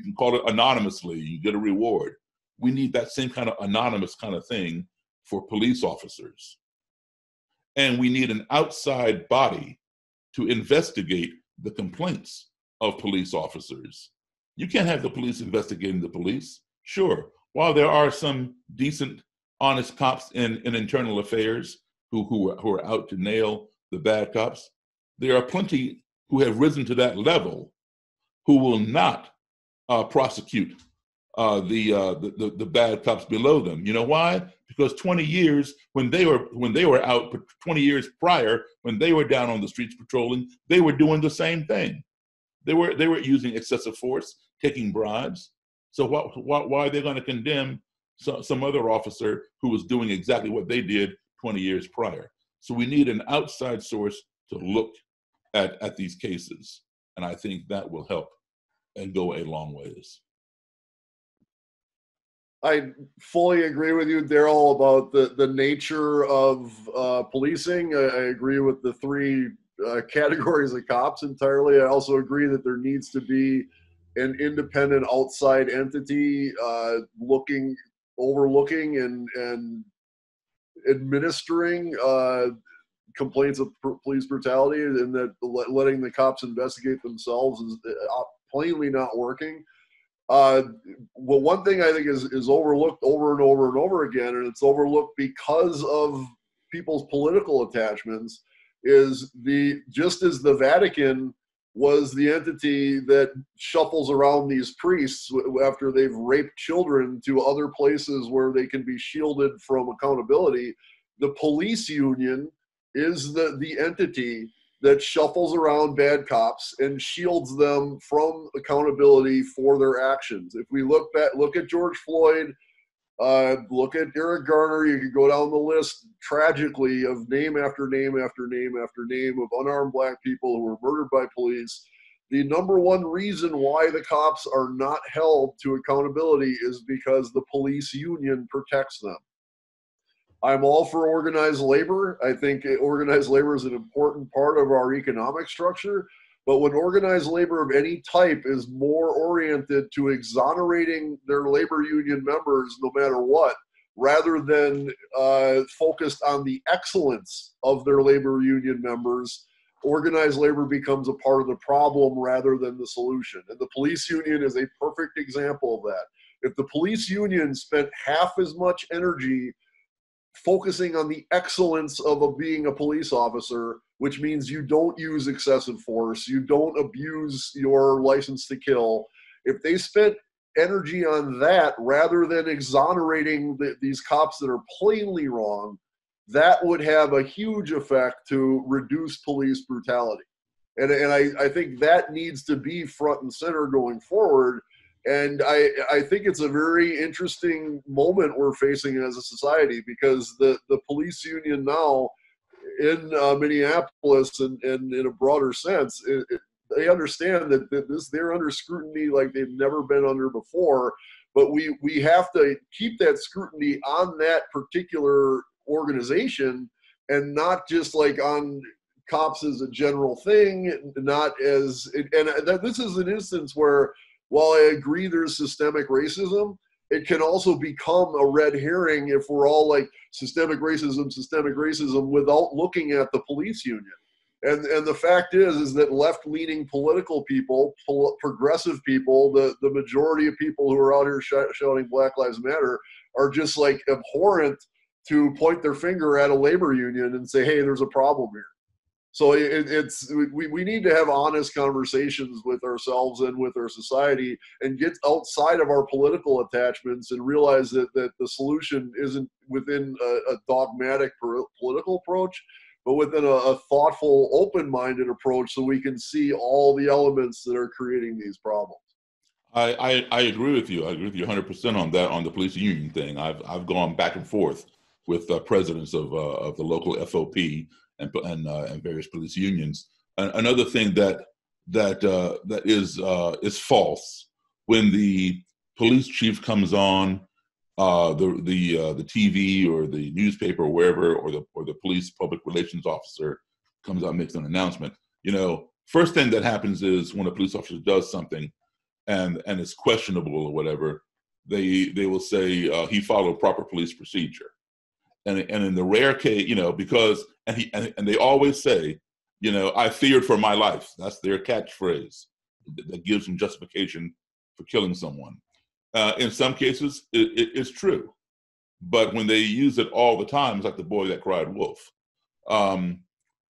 can call it anonymously, you get a reward. We need that same kind of anonymous kind of thing for police officers. And we need an outside body to investigate the complaints of police officers. You can't have the police investigating the police. Sure, while there are some decent, honest cops in internal affairs who are out to nail the bad cops, there are plenty who have risen to that level who will not prosecute the bad cops below them. You know why? Because 20 years when they were out, 20 years prior, when they were down on the streets patrolling, they were doing the same thing. They were using excessive force, taking bribes. So why are they going to condemn some other officer who was doing exactly what they did 20 years prior? So we need an outside source to look at these cases. And I think that will help and go a long ways. I fully agree with you, Daryl, about the nature of policing. I agree with the three categories of cops entirely. I also agree that there needs to be an independent outside entity overlooking and administering complaints of police brutality, and that letting the cops investigate themselves is plainly not working. Well, one thing I think is overlooked over and over and over again, and it's overlooked because of people's political attachments, is just as the Vatican was the entity that shuffles around these priests after they've raped children to other places where they can be shielded from accountability, the police union is the entity that shuffles around bad cops and shields them from accountability for their actions. If we look at George Floyd, look at Eric Garner, you could go down the list tragically of name after name after name after name of unarmed black people who were murdered by police. The number one reason why the cops are not held to accountability is because the police union protects them. I'm all for organized labor. I think organized labor is an important part of our economic structure. But when organized labor of any type is more oriented to exonerating their labor union members no matter what, rather than focused on the excellence of their labor union members, organized labor becomes a part of the problem rather than the solution. And the police union is a perfect example of that. If the police union spent half as much energy focusing on the excellence of being a police officer, which means you don't use excessive force, you don't abuse your license to kill. If they spent energy on that rather than exonerating these cops that are plainly wrong, that would have a huge effect to reduce police brutality. And I think that needs to be front and center going forward. And I think it's a very interesting moment we're facing as a society, because the police union now in Minneapolis and in a broader sense, they understand that they're under scrutiny like they've never been under before. But we have to keep that scrutiny on that particular organization and not just like on cops as a general thing, and this is an instance where, while I agree there's systemic racism, it can also become a red herring if we're all like systemic racism without looking at the police union. And the fact is that left-leaning political people, progressive people, the majority of people who are out here shouting Black Lives Matter are just like abhorrent to point their finger at a labor union and say, hey, there's a problem here. So we need to have honest conversations with ourselves and with our society and get outside of our political attachments and realize that the solution isn't within a dogmatic political approach, but within a thoughtful, open-minded approach so we can see all the elements that are creating these problems. I agree with you. I agree with you 100% on that, on the police union thing. I've gone back and forth with presidents of the local FOP and various police unions. Another thing that is false: when the police chief comes on the TV or the newspaper or wherever, or the police public relations officer comes out and makes an announcement, you know, first thing that happens is when a police officer does something and it's questionable or whatever, they will say he followed proper police procedure. And in the rare case, you know, because and they always say, you know, I feared for my life. That's their catchphrase that gives them justification for killing someone. In some cases, it's true, but when they use it all the time, it's like the boy that cried wolf. But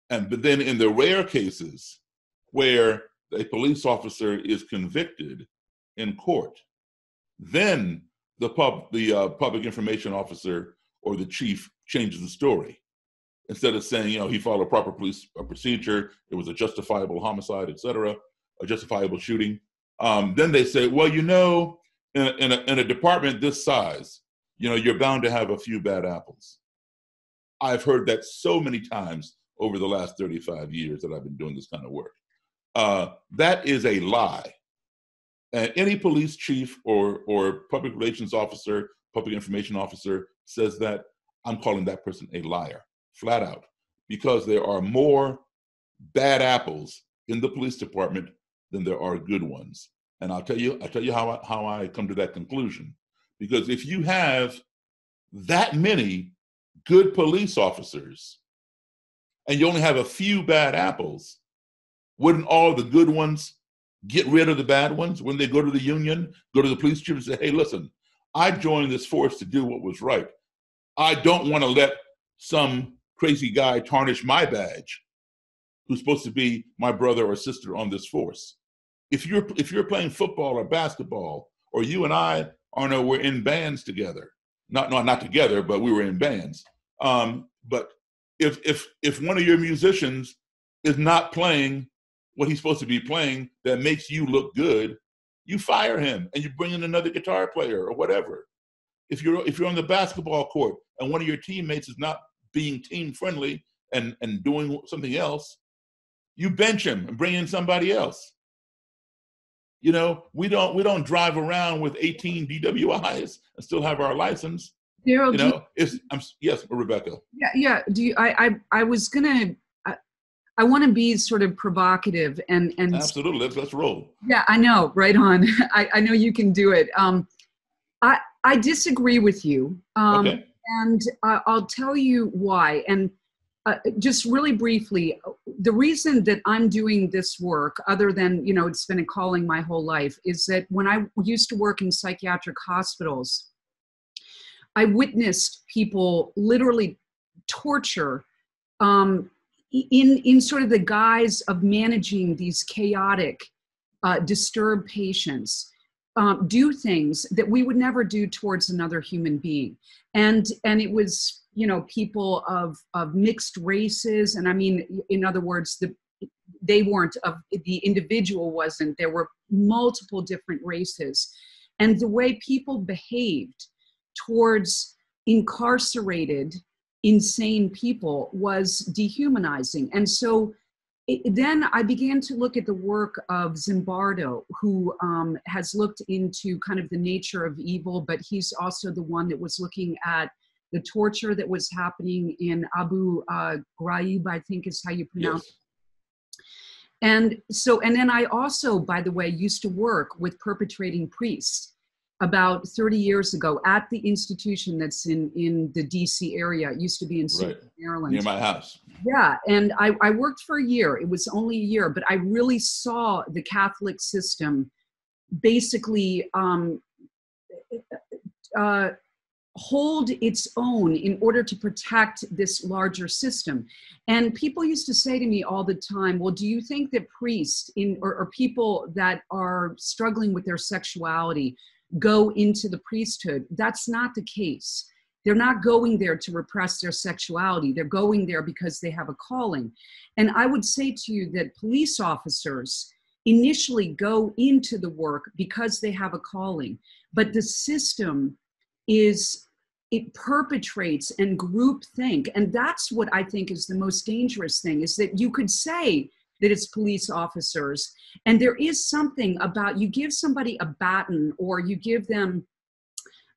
then in the rare cases where a police officer is convicted in court, then the public information officer or the chief changes the story. Instead of saying, you know, he followed proper police procedure, it was a justifiable homicide, et cetera, a justifiable shooting. Then they say, well, you know, in a department this size, you know, you're bound to have a few bad apples. I've heard that so many times over the last 35 years that I've been doing this kind of work. That is a lie. And any police chief or public relations officer, public information officer says that, I'm calling that person a liar, flat out, because there are more bad apples in the police department than there are good ones. And I'll tell you how I come to that conclusion. Because if you have that many good police officers and you only have a few bad apples, wouldn't all the good ones get rid of the bad ones? When they go to the union, go to the police chief and say, hey, listen, I joined this force to do what was right. I don't want to let some crazy guy tarnish my badge who's supposed to be my brother or sister on this force. If you're playing football or basketball, or you and I, Arno, were in bands together. Not together, but we were in bands. But if one of your musicians is not playing what he's supposed to be playing that makes you look good, you fire him and you bring in another guitar player or whatever. If you're on the basketball court and one of your teammates is not being team friendly and doing something else, you bench him and bring in somebody else. You know, we don't drive around with 18 DWIs and still have our license. Daryl, you know, yes, Rebecca. Yeah. I want to be sort of provocative and absolutely. Let's roll. Yeah, I know. Right on. I know you can do it. I disagree with you, okay. And I'll tell you why. And just really briefly, the reason that I'm doing this work, other than, you know, it's been a calling my whole life, is that when I used to work in psychiatric hospitals, I witnessed people literally torture in sort of the guise of managing these chaotic, disturbed patients. Do things that we would never do towards another human being. And it was, you know, people of mixed races. And I mean, in other words, the individual wasn't, there were multiple different races. And the way people behaved towards incarcerated, insane people was dehumanizing. And so then I began to look at the work of Zimbardo, who has looked into kind of the nature of evil, but he's also the one that was looking at the torture that was happening in Abu Ghraib, I think is how you pronounce it. And so, and then I also, by the way, used to work with perpetrating priests about 30 years ago at the institution that's in the DC area. It used to be in Maryland. Near my house. Yeah, and I worked for a year. It was only a year, but I really saw the Catholic system basically hold its own in order to protect this larger system. And people used to say to me all the time, well, do you think that priests or people that are struggling with their sexuality go into the priesthood? That's not the case. They're not going there to repress their sexuality. They're going there because they have a calling. And I would say to you that police officers initially go into the work because they have a calling, but the system it perpetrates and groupthink. And that's what I think is the most dangerous thing, is that you could say that it's police officers. And there is something about, you give somebody a baton, or you give them,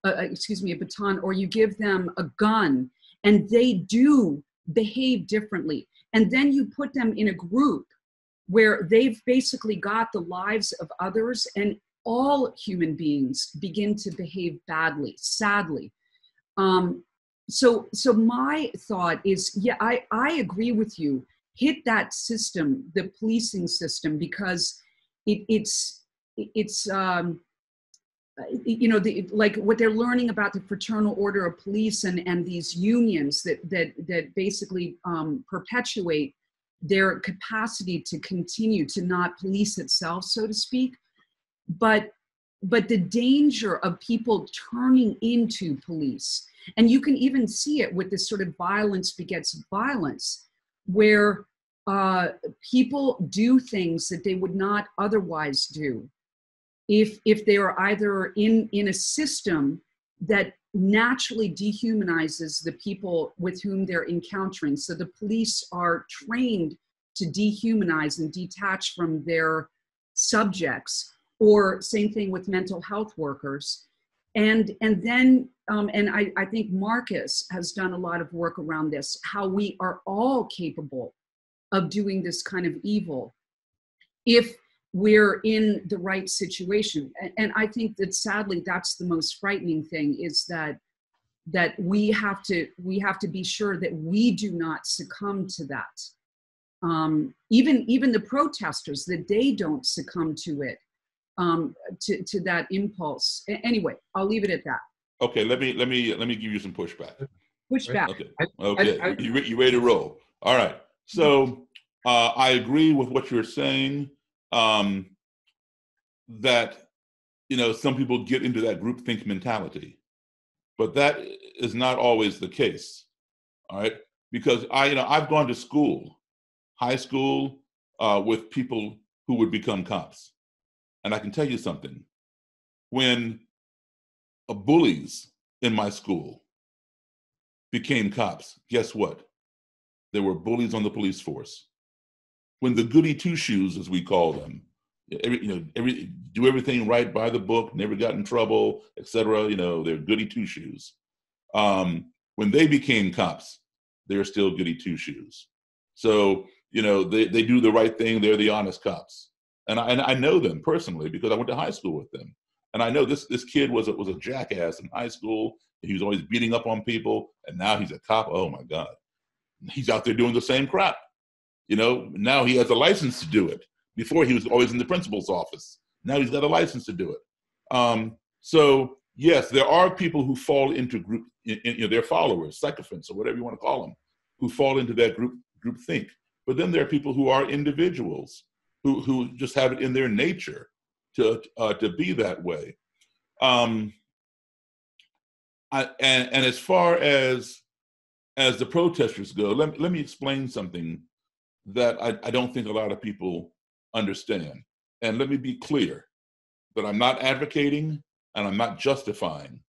a baton, or you give them a gun, and they do behave differently. And then you put them in a group where they've basically got the lives of others, and all human beings begin to behave badly, sadly. So my thought is, yeah, I agree with you. Hit that system, the policing system, because it's what they're learning about the fraternal order of police and these unions that basically perpetuate their capacity to continue to not police itself, so to speak. But the danger of people turning into police, and you can even see it with this sort of violence begets violence, where people do things that they would not otherwise do if they are either in a system that naturally dehumanizes the people with whom they're encountering. So the police are trained to dehumanize and detach from their subjects, or same thing with mental health workers. And I think Markus has done a lot of work around this, how we are all capable of doing this kind of evil if we're in the right situation. And I think that sadly, that's the most frightening thing, is that we have to be sure that we do not succumb to that. Even the protesters, that they don't succumb to it, to that impulse. Anyway, I'll leave it at that. Okay, let me give you some pushback. Pushback. Okay. You ready to roll? All right. So I agree with what you're saying. That, you know, some people get into that groupthink mentality, but that is not always the case. All right, because I've gone to school, high school, with people who would become cops, and I can tell you something. When bullies in my school became cops, guess what? There were bullies on the police force. When the goody two-shoes, as we call them, do everything right by the book, never got in trouble, etc. They're goody two-shoes. When they became cops, they're still goody two-shoes. So, they do the right thing. They're the honest cops. And I know them personally because I went to high school with them. And I know this kid was a jackass in high school. He was always beating up on people. And now he's a cop. Oh, my God. He's out there doing the same crap. Now he has a license to do it. Before, he was always in the principal's office. Now he's got a license to do it. So yes, there are people who fall into group, their followers, sycophants, or whatever you want to call them, who fall into that group think. But then there are people who are individuals who just have it in their nature to be that way. And as far as the protesters go, let me explain something that I don't think a lot of people understand. And let me be clear that I'm not advocating and I'm not justifying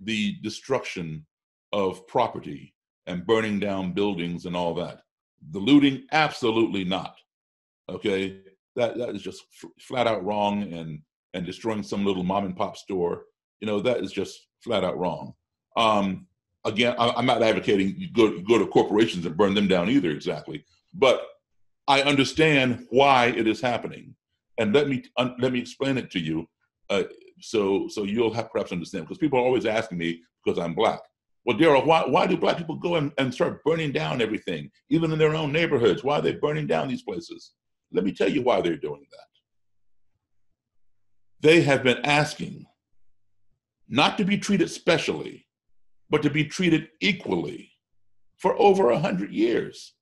the destruction of property and burning down buildings and all that. The looting, absolutely not. Okay, that is just flat out wrong, and destroying some little mom and pop store, that is just flat out wrong. Again, I'm not advocating you go to corporations and burn them down either, exactly. But I understand why it is happening, and let me explain it to you, so you'll have perhaps understand. Because people are always asking me, because I'm black, well, Daryl, why do black people go and start burning down everything, even in their own neighborhoods? Why are they burning down these places? Let me tell you why they're doing that. They have been asking not to be treated specially, but to be treated equally for over 100 years.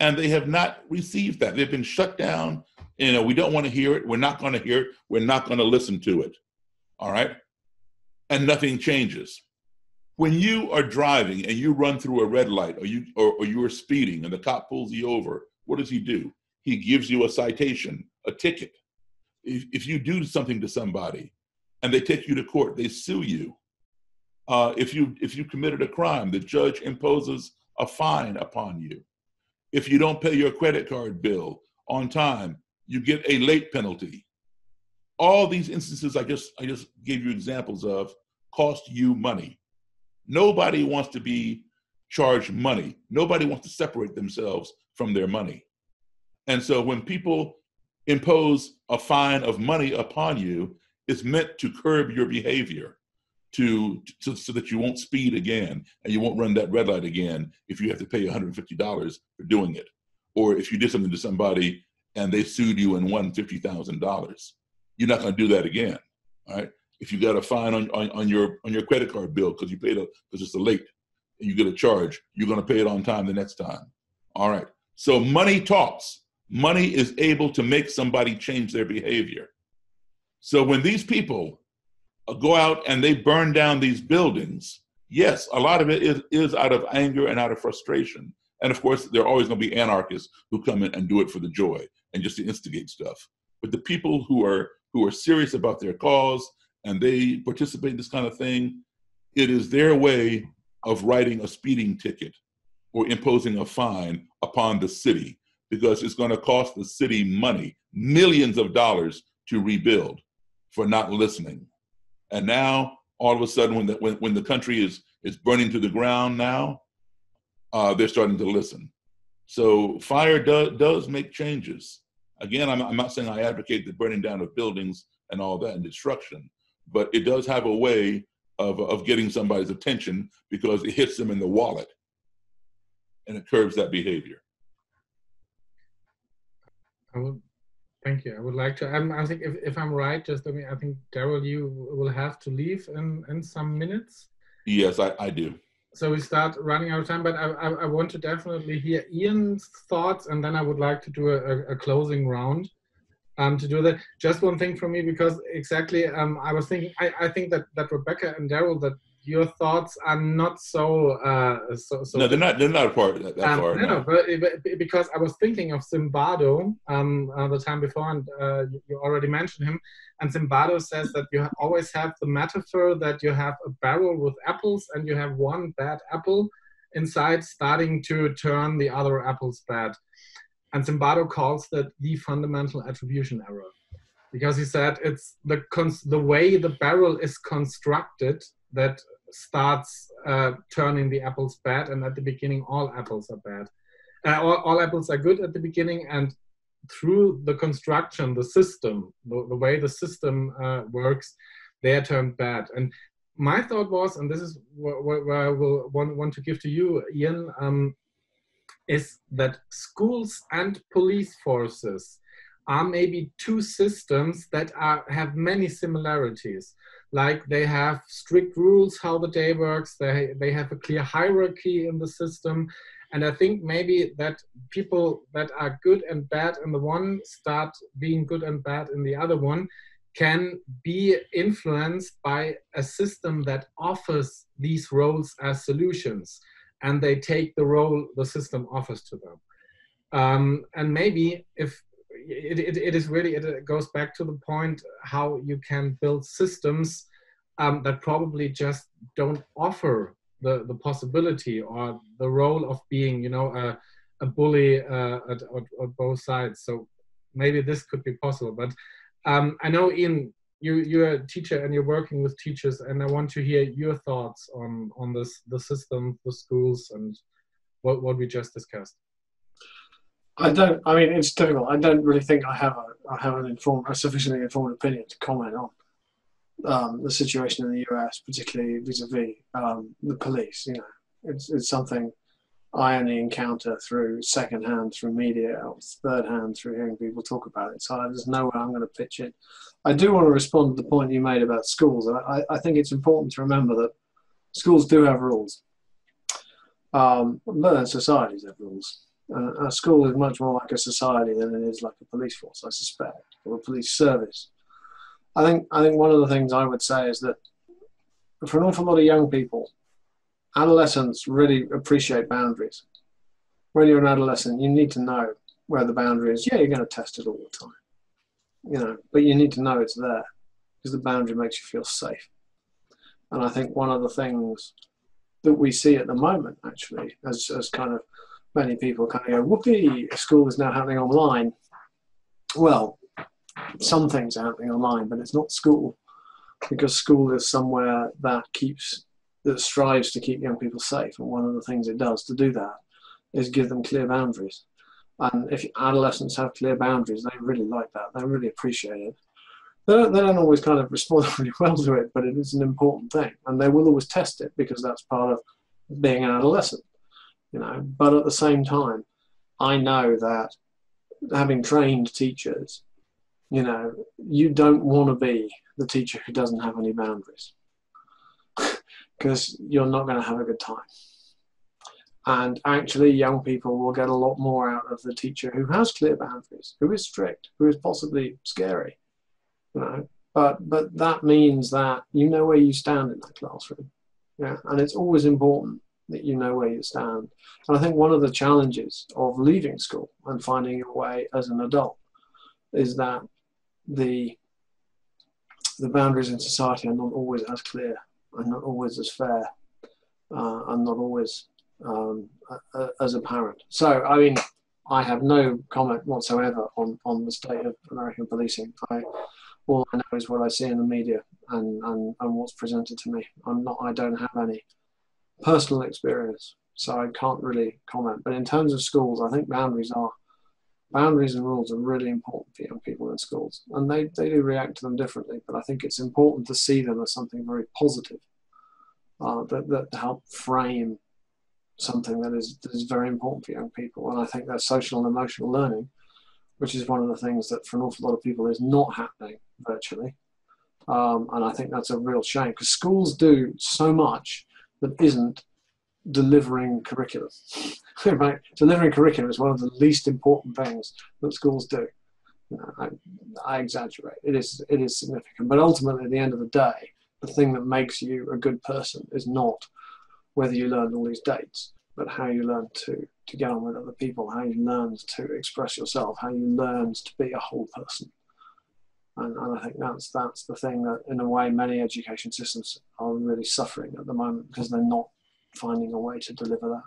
And they have not received that. They've been shut down. We don't want to hear it. We're not going to hear it. We're not going to listen to it. All right? And nothing changes. When you are driving and you run through a red light, or you are speeding and the cop pulls you over, what does he do? He gives you a citation, a ticket. If you do something to somebody and they take you to court, they sue you. If you committed a crime, the judge imposes a fine upon you. If you don't pay your credit card bill on time, you get a late penalty. All these instances I just gave you examples of cost you money. Nobody wants to be charged money. Nobody wants to separate themselves from their money. And so when people impose a fine of money upon you, it's meant to curb your behavior, so that you won't speed again and you won't run that red light again if you have to pay $150 for doing it, or if you did something to somebody and they sued you and won $50,000, you're not going to do that again. All right. If you got a fine on your credit card bill because you paid because it's late and you get a charge, you're going to pay it on time the next time. All right. So money talks. Money is able to make somebody change their behavior. So when these people go out and they burn down these buildings, yes, a lot of it is out of anger and out of frustration. And of course, there are always going to be anarchists who come in and do it for the joy and just to instigate stuff. But the people who are serious about their cause and they participate in this kind of thing, it is their way of writing a speeding ticket or imposing a fine upon the city, because it's going to cost the city money, millions of dollars to rebuild for not listening. And now, all of a sudden, when the country is burning to the ground now, they're starting to listen. So fire does make changes. Again, I'm not saying I advocate the burning down of buildings and all that and destruction, but it does have a way of getting somebody's attention because it hits them in the wallet and it curbs that behavior. Thank you. I would like to, I think if I'm right, just, I think Daryl, you will have to leave in some minutes. Yes, I do. So we start running out of time, but I want to definitely hear Ian's thoughts, and then I would like to do a closing round to do that. Just one thing from me, because exactly I was thinking, I think that Rebecca and Daryl, that your thoughts are not so... no, they're not apart that far. No, but because I was thinking of Zimbardo the time before, and you already mentioned him, and Zimbardo says that you always have the metaphor that you have a barrel with apples and you have one bad apple inside starting to turn the other apples bad. And Zimbardo calls that the fundamental attribution error, because he said it's the way the barrel is constructed that starts turning the apples bad, and at the beginning all apples are bad. All apples are good at the beginning, and through the construction, the system, the way the system works, they are turned bad. And my thought was, and this is where I will want to give to you, Ian, is that schools and police forces are maybe two systems that have many similarities. Like they have strict rules how the day works, they have a clear hierarchy in the system. And I think maybe that people that are good and bad in the one start being good and bad in the other one can be influenced by a system that offers these roles as solutions, and they take the role the system offers to them. And maybe if it is really, it goes back to the point how you can build systems that probably just don't offer the possibility or the role of being, a bully at both sides. So maybe this could be possible. But I know, Ian, you're a teacher and you're working with teachers, and I want to hear your thoughts on this, the system, the schools, and what we just discussed. I mean, it's difficult. I don't really think I have a sufficiently informed opinion to comment on the situation in the US, particularly vis-a-vis the police. It's something I only encounter through secondhand, through media, or thirdhand, through hearing people talk about it. So there's no way I'm going to pitch it. I do want to respond to the point you made about schools. I think it's important to remember that schools do have rules. Learned societies have rules. A school is much more like a society than it is like a police force, I suspect, or a police service. I think one of the things I would say is that for an awful lot of young people, adolescents really appreciate boundaries. When you're an adolescent, you need to know where the boundary is. Yeah, you're going to test it all the time, but you need to know it's there because the boundary makes you feel safe. And I think one of the things that we see at the moment, actually, as kind of many people kind of go, whoopee, school is now happening online. Well, some things are happening online, but it's not school, because school is somewhere that strives to keep young people safe. And one of the things it does to do that is give them clear boundaries. And if adolescents have clear boundaries, they really like that. They really appreciate it. They don't always kind of respond really well to it, but it is an important thing. And they will always test it because that's part of being an adolescent. But at the same time, I know that having trained teachers, you don't want to be the teacher who doesn't have any boundaries because you're not going to have a good time. And actually young people will get a lot more out of the teacher who has clear boundaries, who is strict, who is possibly scary, you know. But that means that you know where you stand in that classroom. Yeah. And it's always important that you know where you stand. And I think one of the challenges of leaving school and finding your way as an adult is that the boundaries in society are not always as clear and not always as fair and not always as apparent. So, I mean, I have no comment whatsoever on the state of American policing. All I know is what I see in the media and what's presented to me. I don't have any personal experience, so I can't really comment. But in terms of schools, I think boundaries and rules are really important for young people in schools. And they do react to them differently, but I think it's important to see them as something very positive that help frame something that is very important for young people. And I think that social and emotional learning, which is one of the things that for an awful lot of people is not happening virtually. And I think that's a real shame because schools do so much that isn't delivering curriculum. Right? Delivering curriculum is one of the least important things that schools do. You know, I exaggerate. It is significant. But ultimately, at the end of the day, the thing that makes you a good person is not whether you learn all these dates, but how you learn to get on with other people, how you learn to express yourself, how you learn to be a whole person. And I think that's the thing that, in a way, many education systems are really suffering at the moment because they're not finding a way to deliver that.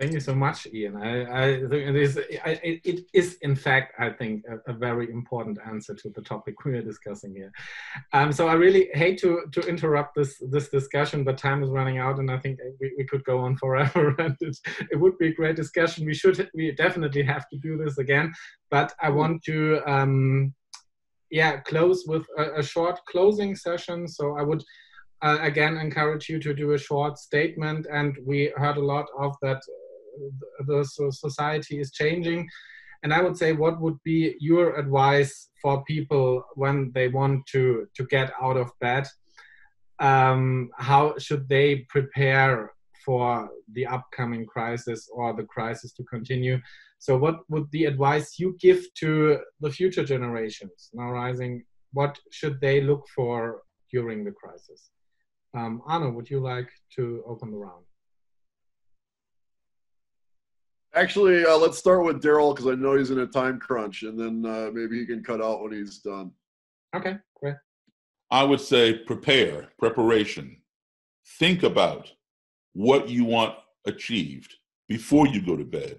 Thank you so much, Ian. It is, in fact, I think, a very important answer to the topic we are discussing here. So I really hate to interrupt this discussion, but time is running out, and I think we could go on forever. And it would be a great discussion. We definitely have to do this again. But I want to, close with a short closing session. So I would. Again, encourage you to do a short statement, and we heard a lot of that the society is changing, and I would say, what would be your advice for people when they want to get out of bed? How should they prepare for the upcoming crisis or the crisis to continue? So what would the advice you give to the future generations now rising? What should they look for during the crisis? Arno, would you like to open the round? Actually, let's start with Daryl because I know he's in a time crunch, and then maybe he can cut out when he's done. Okay, great. I would say preparation. Think about what you want achieved before you go to bed.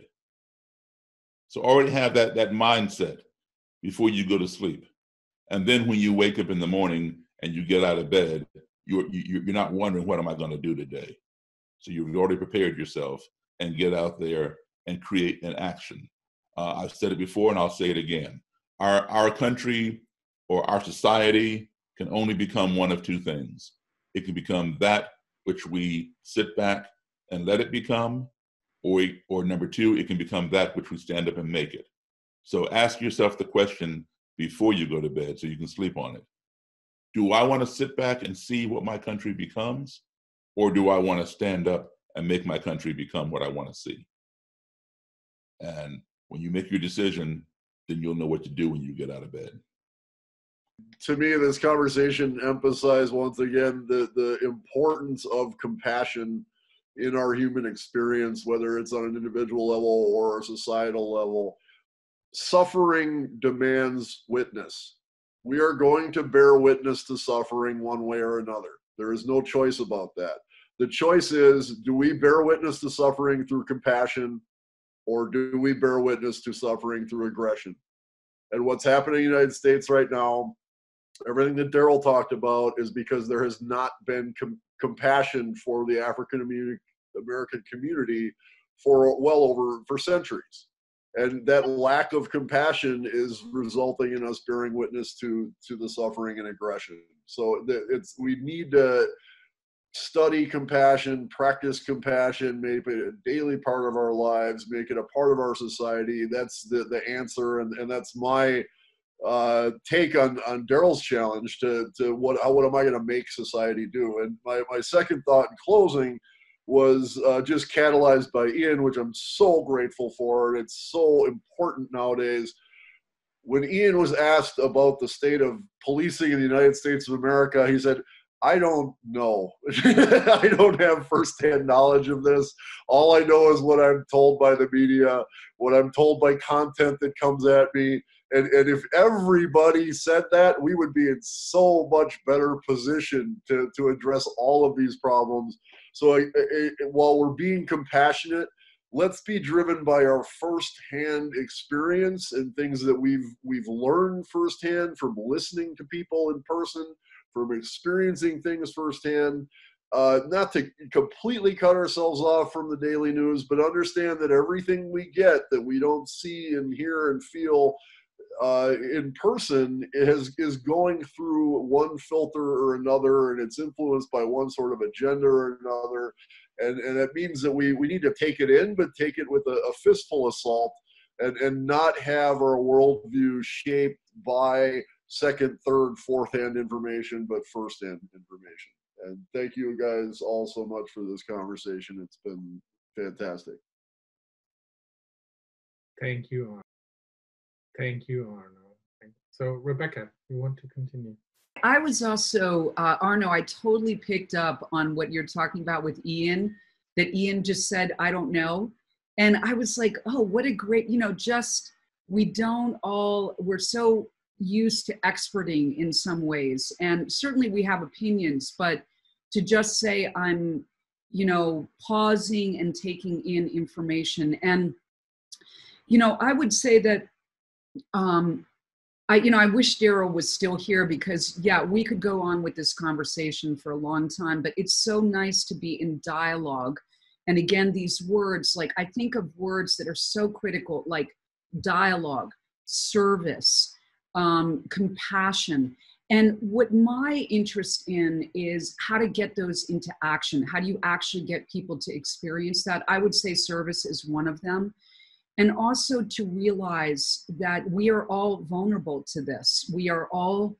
So already have that mindset before you go to sleep. And then when you wake up in the morning and you get out of bed, you're not wondering, what am I going to do today? So you've already prepared yourself, and get out there and create an action. I've said it before and I'll say it again. Our country or our society can only become one of two things. It can become that which we sit back and let it become, or number two, it can become that which we stand up and make it. So ask yourself the question before you go to bed so you can sleep on it. Do I want to sit back and see what my country becomes, or do I want to stand up and make my country become what I want to see? And when you make your decision, then you'll know what to do when you get out of bed. To me, this conversation emphasized once again the importance of compassion in our human experience, whether it's on an individual level or a societal level. Suffering demands witness. We are going to bear witness to suffering one way or another. There is no choice about that. The choice is, do we bear witness to suffering through compassion, or do we bear witness to suffering through aggression? And what's happening in the United States right now, everything that Daryl talked about, is because there has not been compassion for the African American community for centuries. And that lack of compassion is resulting in us bearing witness to the suffering and aggression. So we need to study compassion, practice compassion, make it a daily part of our lives, make it a part of our society. That's the answer, and that's my take on Daryl's challenge to what am I going to make society do? And my second thought in closing was just catalyzed by Ian, which I'm so grateful for. It's so important nowadays. When Ian was asked about the state of policing in the United States of America, he said, I don't know. I don't have firsthand knowledge of this. All I know is what I'm told by the media, what I'm told by content that comes at me. And if everybody said that, we would be in so much better position to address all of these problems. So while we're being compassionate, let's be driven by our firsthand experience and things that we've learned firsthand from listening to people in person, from experiencing things firsthand, not to completely cut ourselves off from the daily news, but understand that everything we get that we don't see and hear and feel in person is going through one filter or another, and it's influenced by one sort of agenda or another. And that means that we need to take it in, but take it with a fistful of salt, and not have our worldview shaped by second, third, fourth-hand information, but first-hand information. And thank you guys all so much for this conversation. It's been fantastic. Thank you, Arno. Thank you, Arno. So, Rebecca, you want to continue? I was also, Arno, I totally picked up on what you're talking about with Ian, that Ian just said, I don't know. And I was like, oh, what a great, you know, just, we don't all, we're so used to experting in some ways. And certainly we have opinions, but to just say I'm, you know, pausing and taking in information. And, you know, I would say that, I wish Daryl was still here because, yeah, we could go on with this conversation for a long time, but it's so nice to be in dialogue. And again, these words, like I think of words that are so critical, like dialogue, service, compassion. And what my interest in is how to get those into action. How do you actually get people to experience that? I would say service is one of them. And also to realize that we are all vulnerable to this. We are all,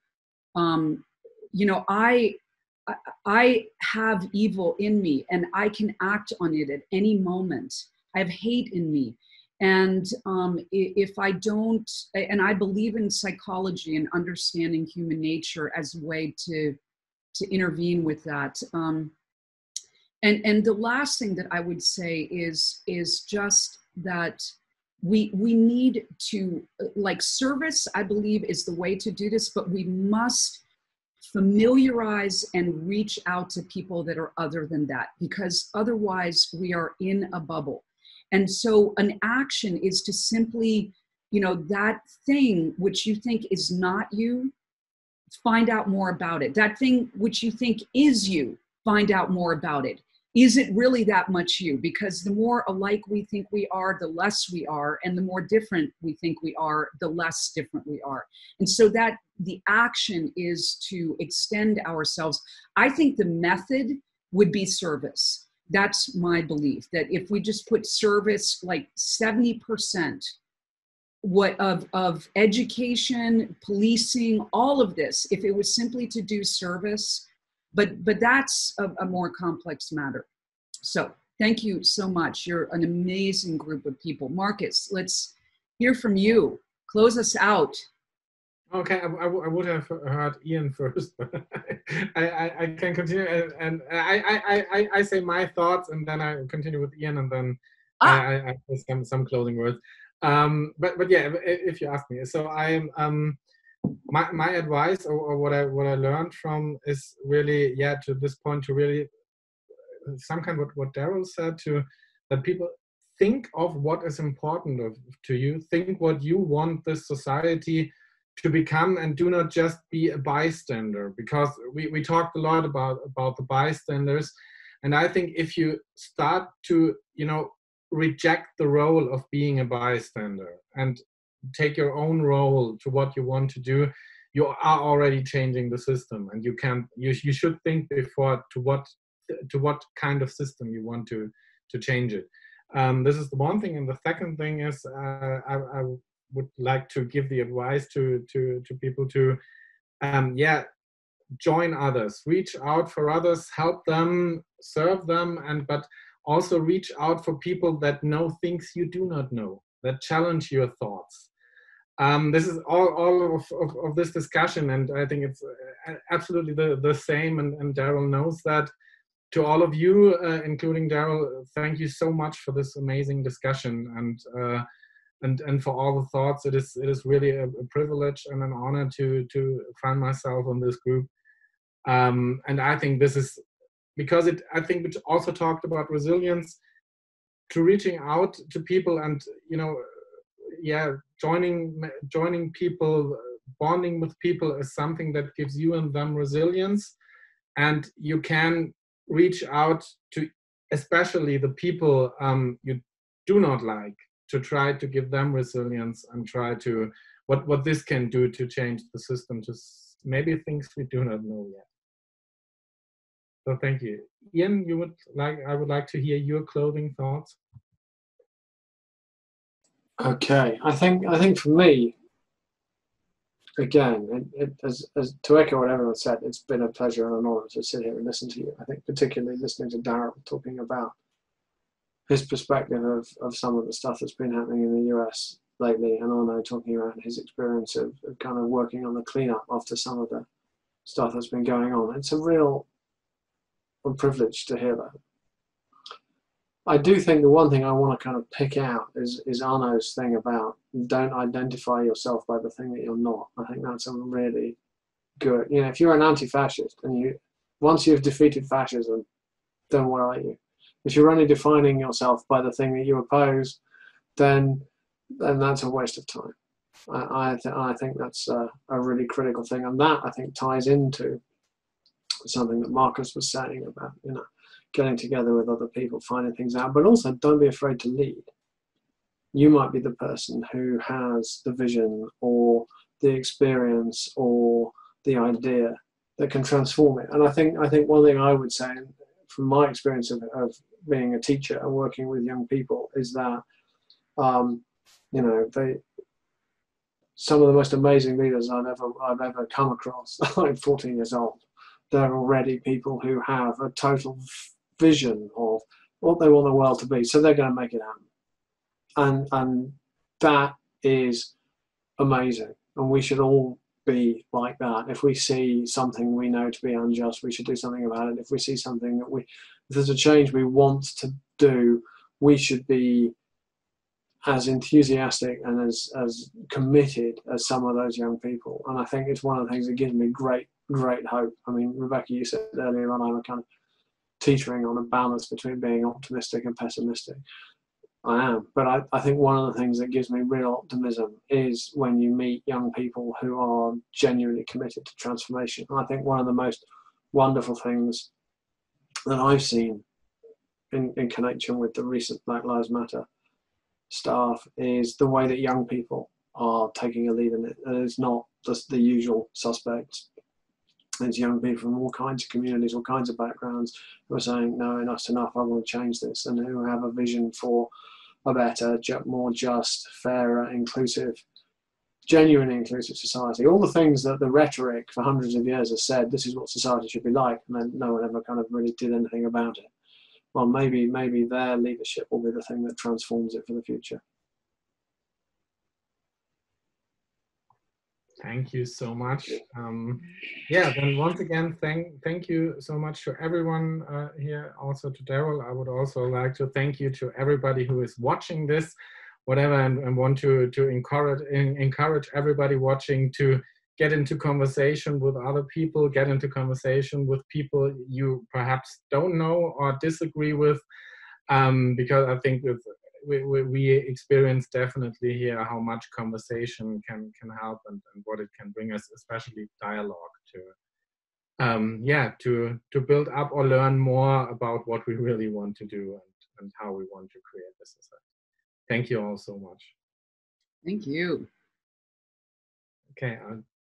you know, I have evil in me and I can act on it at any moment. I have hate in me. And if I don't, and I believe in psychology and understanding human nature as a way to intervene with that. And the last thing that I would say is just that we need to, like, service, I believe, is the way to do this, but we must familiarize and reach out to people that are other than that, because otherwise we are in a bubble. And so an action is to simply, you know, that thing which you think is not you, find out more about it. That thing which you think is you, find out more about it. Is it really that much you? Because the more alike we think we are, the less we are, and the more different we think we are, the less different we are. And so that the action is to extend ourselves. I think the method would be service. That's my belief, that if we just put service, like 70% of education, policing, all of this, if it was simply to do service, but that's a more complex matter. So thank you so much. You're an amazing group of people. Markus, let's hear from you. Close us out. Okay, I would have heard Ian first, but I can continue, and I say my thoughts, and then I continue with Ian, and then I say some closing words. But yeah, if you ask me, so I'm my advice or what I learned from is really, yeah, to this point, to really some kind of what Daryl said, to that people think of what is important to you, think what you want this society to become, and do not just be a bystander, because we talked a lot about the bystanders. And I think if you start to, you know, reject the role of being a bystander and take your own role to what you want to do, you are already changing the system, and you should think before to what kind of system you want to change it. This is the one thing. And the second thing is I would like to give the advice to people to, yeah, join others, reach out for others, help them, serve them, and but also reach out for people that know things you do not know, that challenge your thoughts. This is all of this discussion, and I think it's absolutely the same, and Daryl knows that. To all of you, including Daryl, thank you so much for this amazing discussion and for all the thoughts. It is really a privilege and an honor to find myself in this group. And I think this is because I think we also talked about resilience, to reaching out to people and joining people, bonding with people is something that gives you and them resilience, and you can reach out to especially the people you do not like, to try to give them resilience and try to what this can do to change the system to maybe things we do not know yet. So thank you. Ian, I would like to hear your closing thoughts. Okay, I think for me, again, to echo what everyone said, it's been a pleasure and an honor to sit here and listen to you. I think particularly listening to Daryl talking about his perspective of some of the stuff that's been happening in the US lately, and Arno talking about his experience of kind of working on the cleanup after some of the stuff that's been going on. It's a real privilege to hear that. I do think the one thing I want to kind of pick out is Arno's thing about don't identify yourself by the thing that you're not. I think that's a really good, if you're an anti-fascist and once you've defeated fascism, then what are you? If you're only defining yourself by the thing that you oppose, then that's a waste of time. I think that's a really critical thing. And that I think ties into something that Markus was saying about, getting together with other people, finding things out, but also don't be afraid to lead. You might be the person who has the vision or the experience or the idea that can transform it. And I think one thing I would say from my experience of being a teacher and working with young people is that, some of the most amazing leaders I've ever come across, I'm 14 years old, they're already people who have a total vision of what they want the world to be, so they're going to make it happen, and that is amazing, and we should all be like that. If we see something we know to be unjust, we should do something about it. If we see something that if there's a change we want to do, we should be as enthusiastic and as committed as some of those young people. And I think it's one of the things that gives me great hope. I mean, Rebecca, you said earlier on, I'm a kind of teetering on a balance between being optimistic and pessimistic. I am, but I think one of the things that gives me real optimism is when you meet young people who are genuinely committed to transformation. And I think one of the most wonderful things that I've seen in connection with the recent Black Lives Matter staff is the way that young people are taking a lead in it. And it's not just the usual suspects. There's young people from all kinds of communities, all kinds of backgrounds who are saying, no, enough's enough, I want to change this, and who have a vision for a better, more just, fairer, inclusive, genuinely inclusive society. All the things that the rhetoric for hundreds of years has said, this is what society should be like, and then no one ever kind of really did anything about it. Well, maybe their leadership will be the thing that transforms it for the future. Thank you so much. Then once again, thank you so much to everyone here, also to Daryl. I would also like to thank you to everybody who is watching this, whatever, and want to encourage everybody watching to get into conversation with other people, get into conversation with people you perhaps don't know or disagree with, because I think we experience definitely here how much conversation can help and what it can bring us, especially dialogue to build up or learn more about what we really want to do and how we want to create this society. Thank you all so much. Thank you. Okay, I'll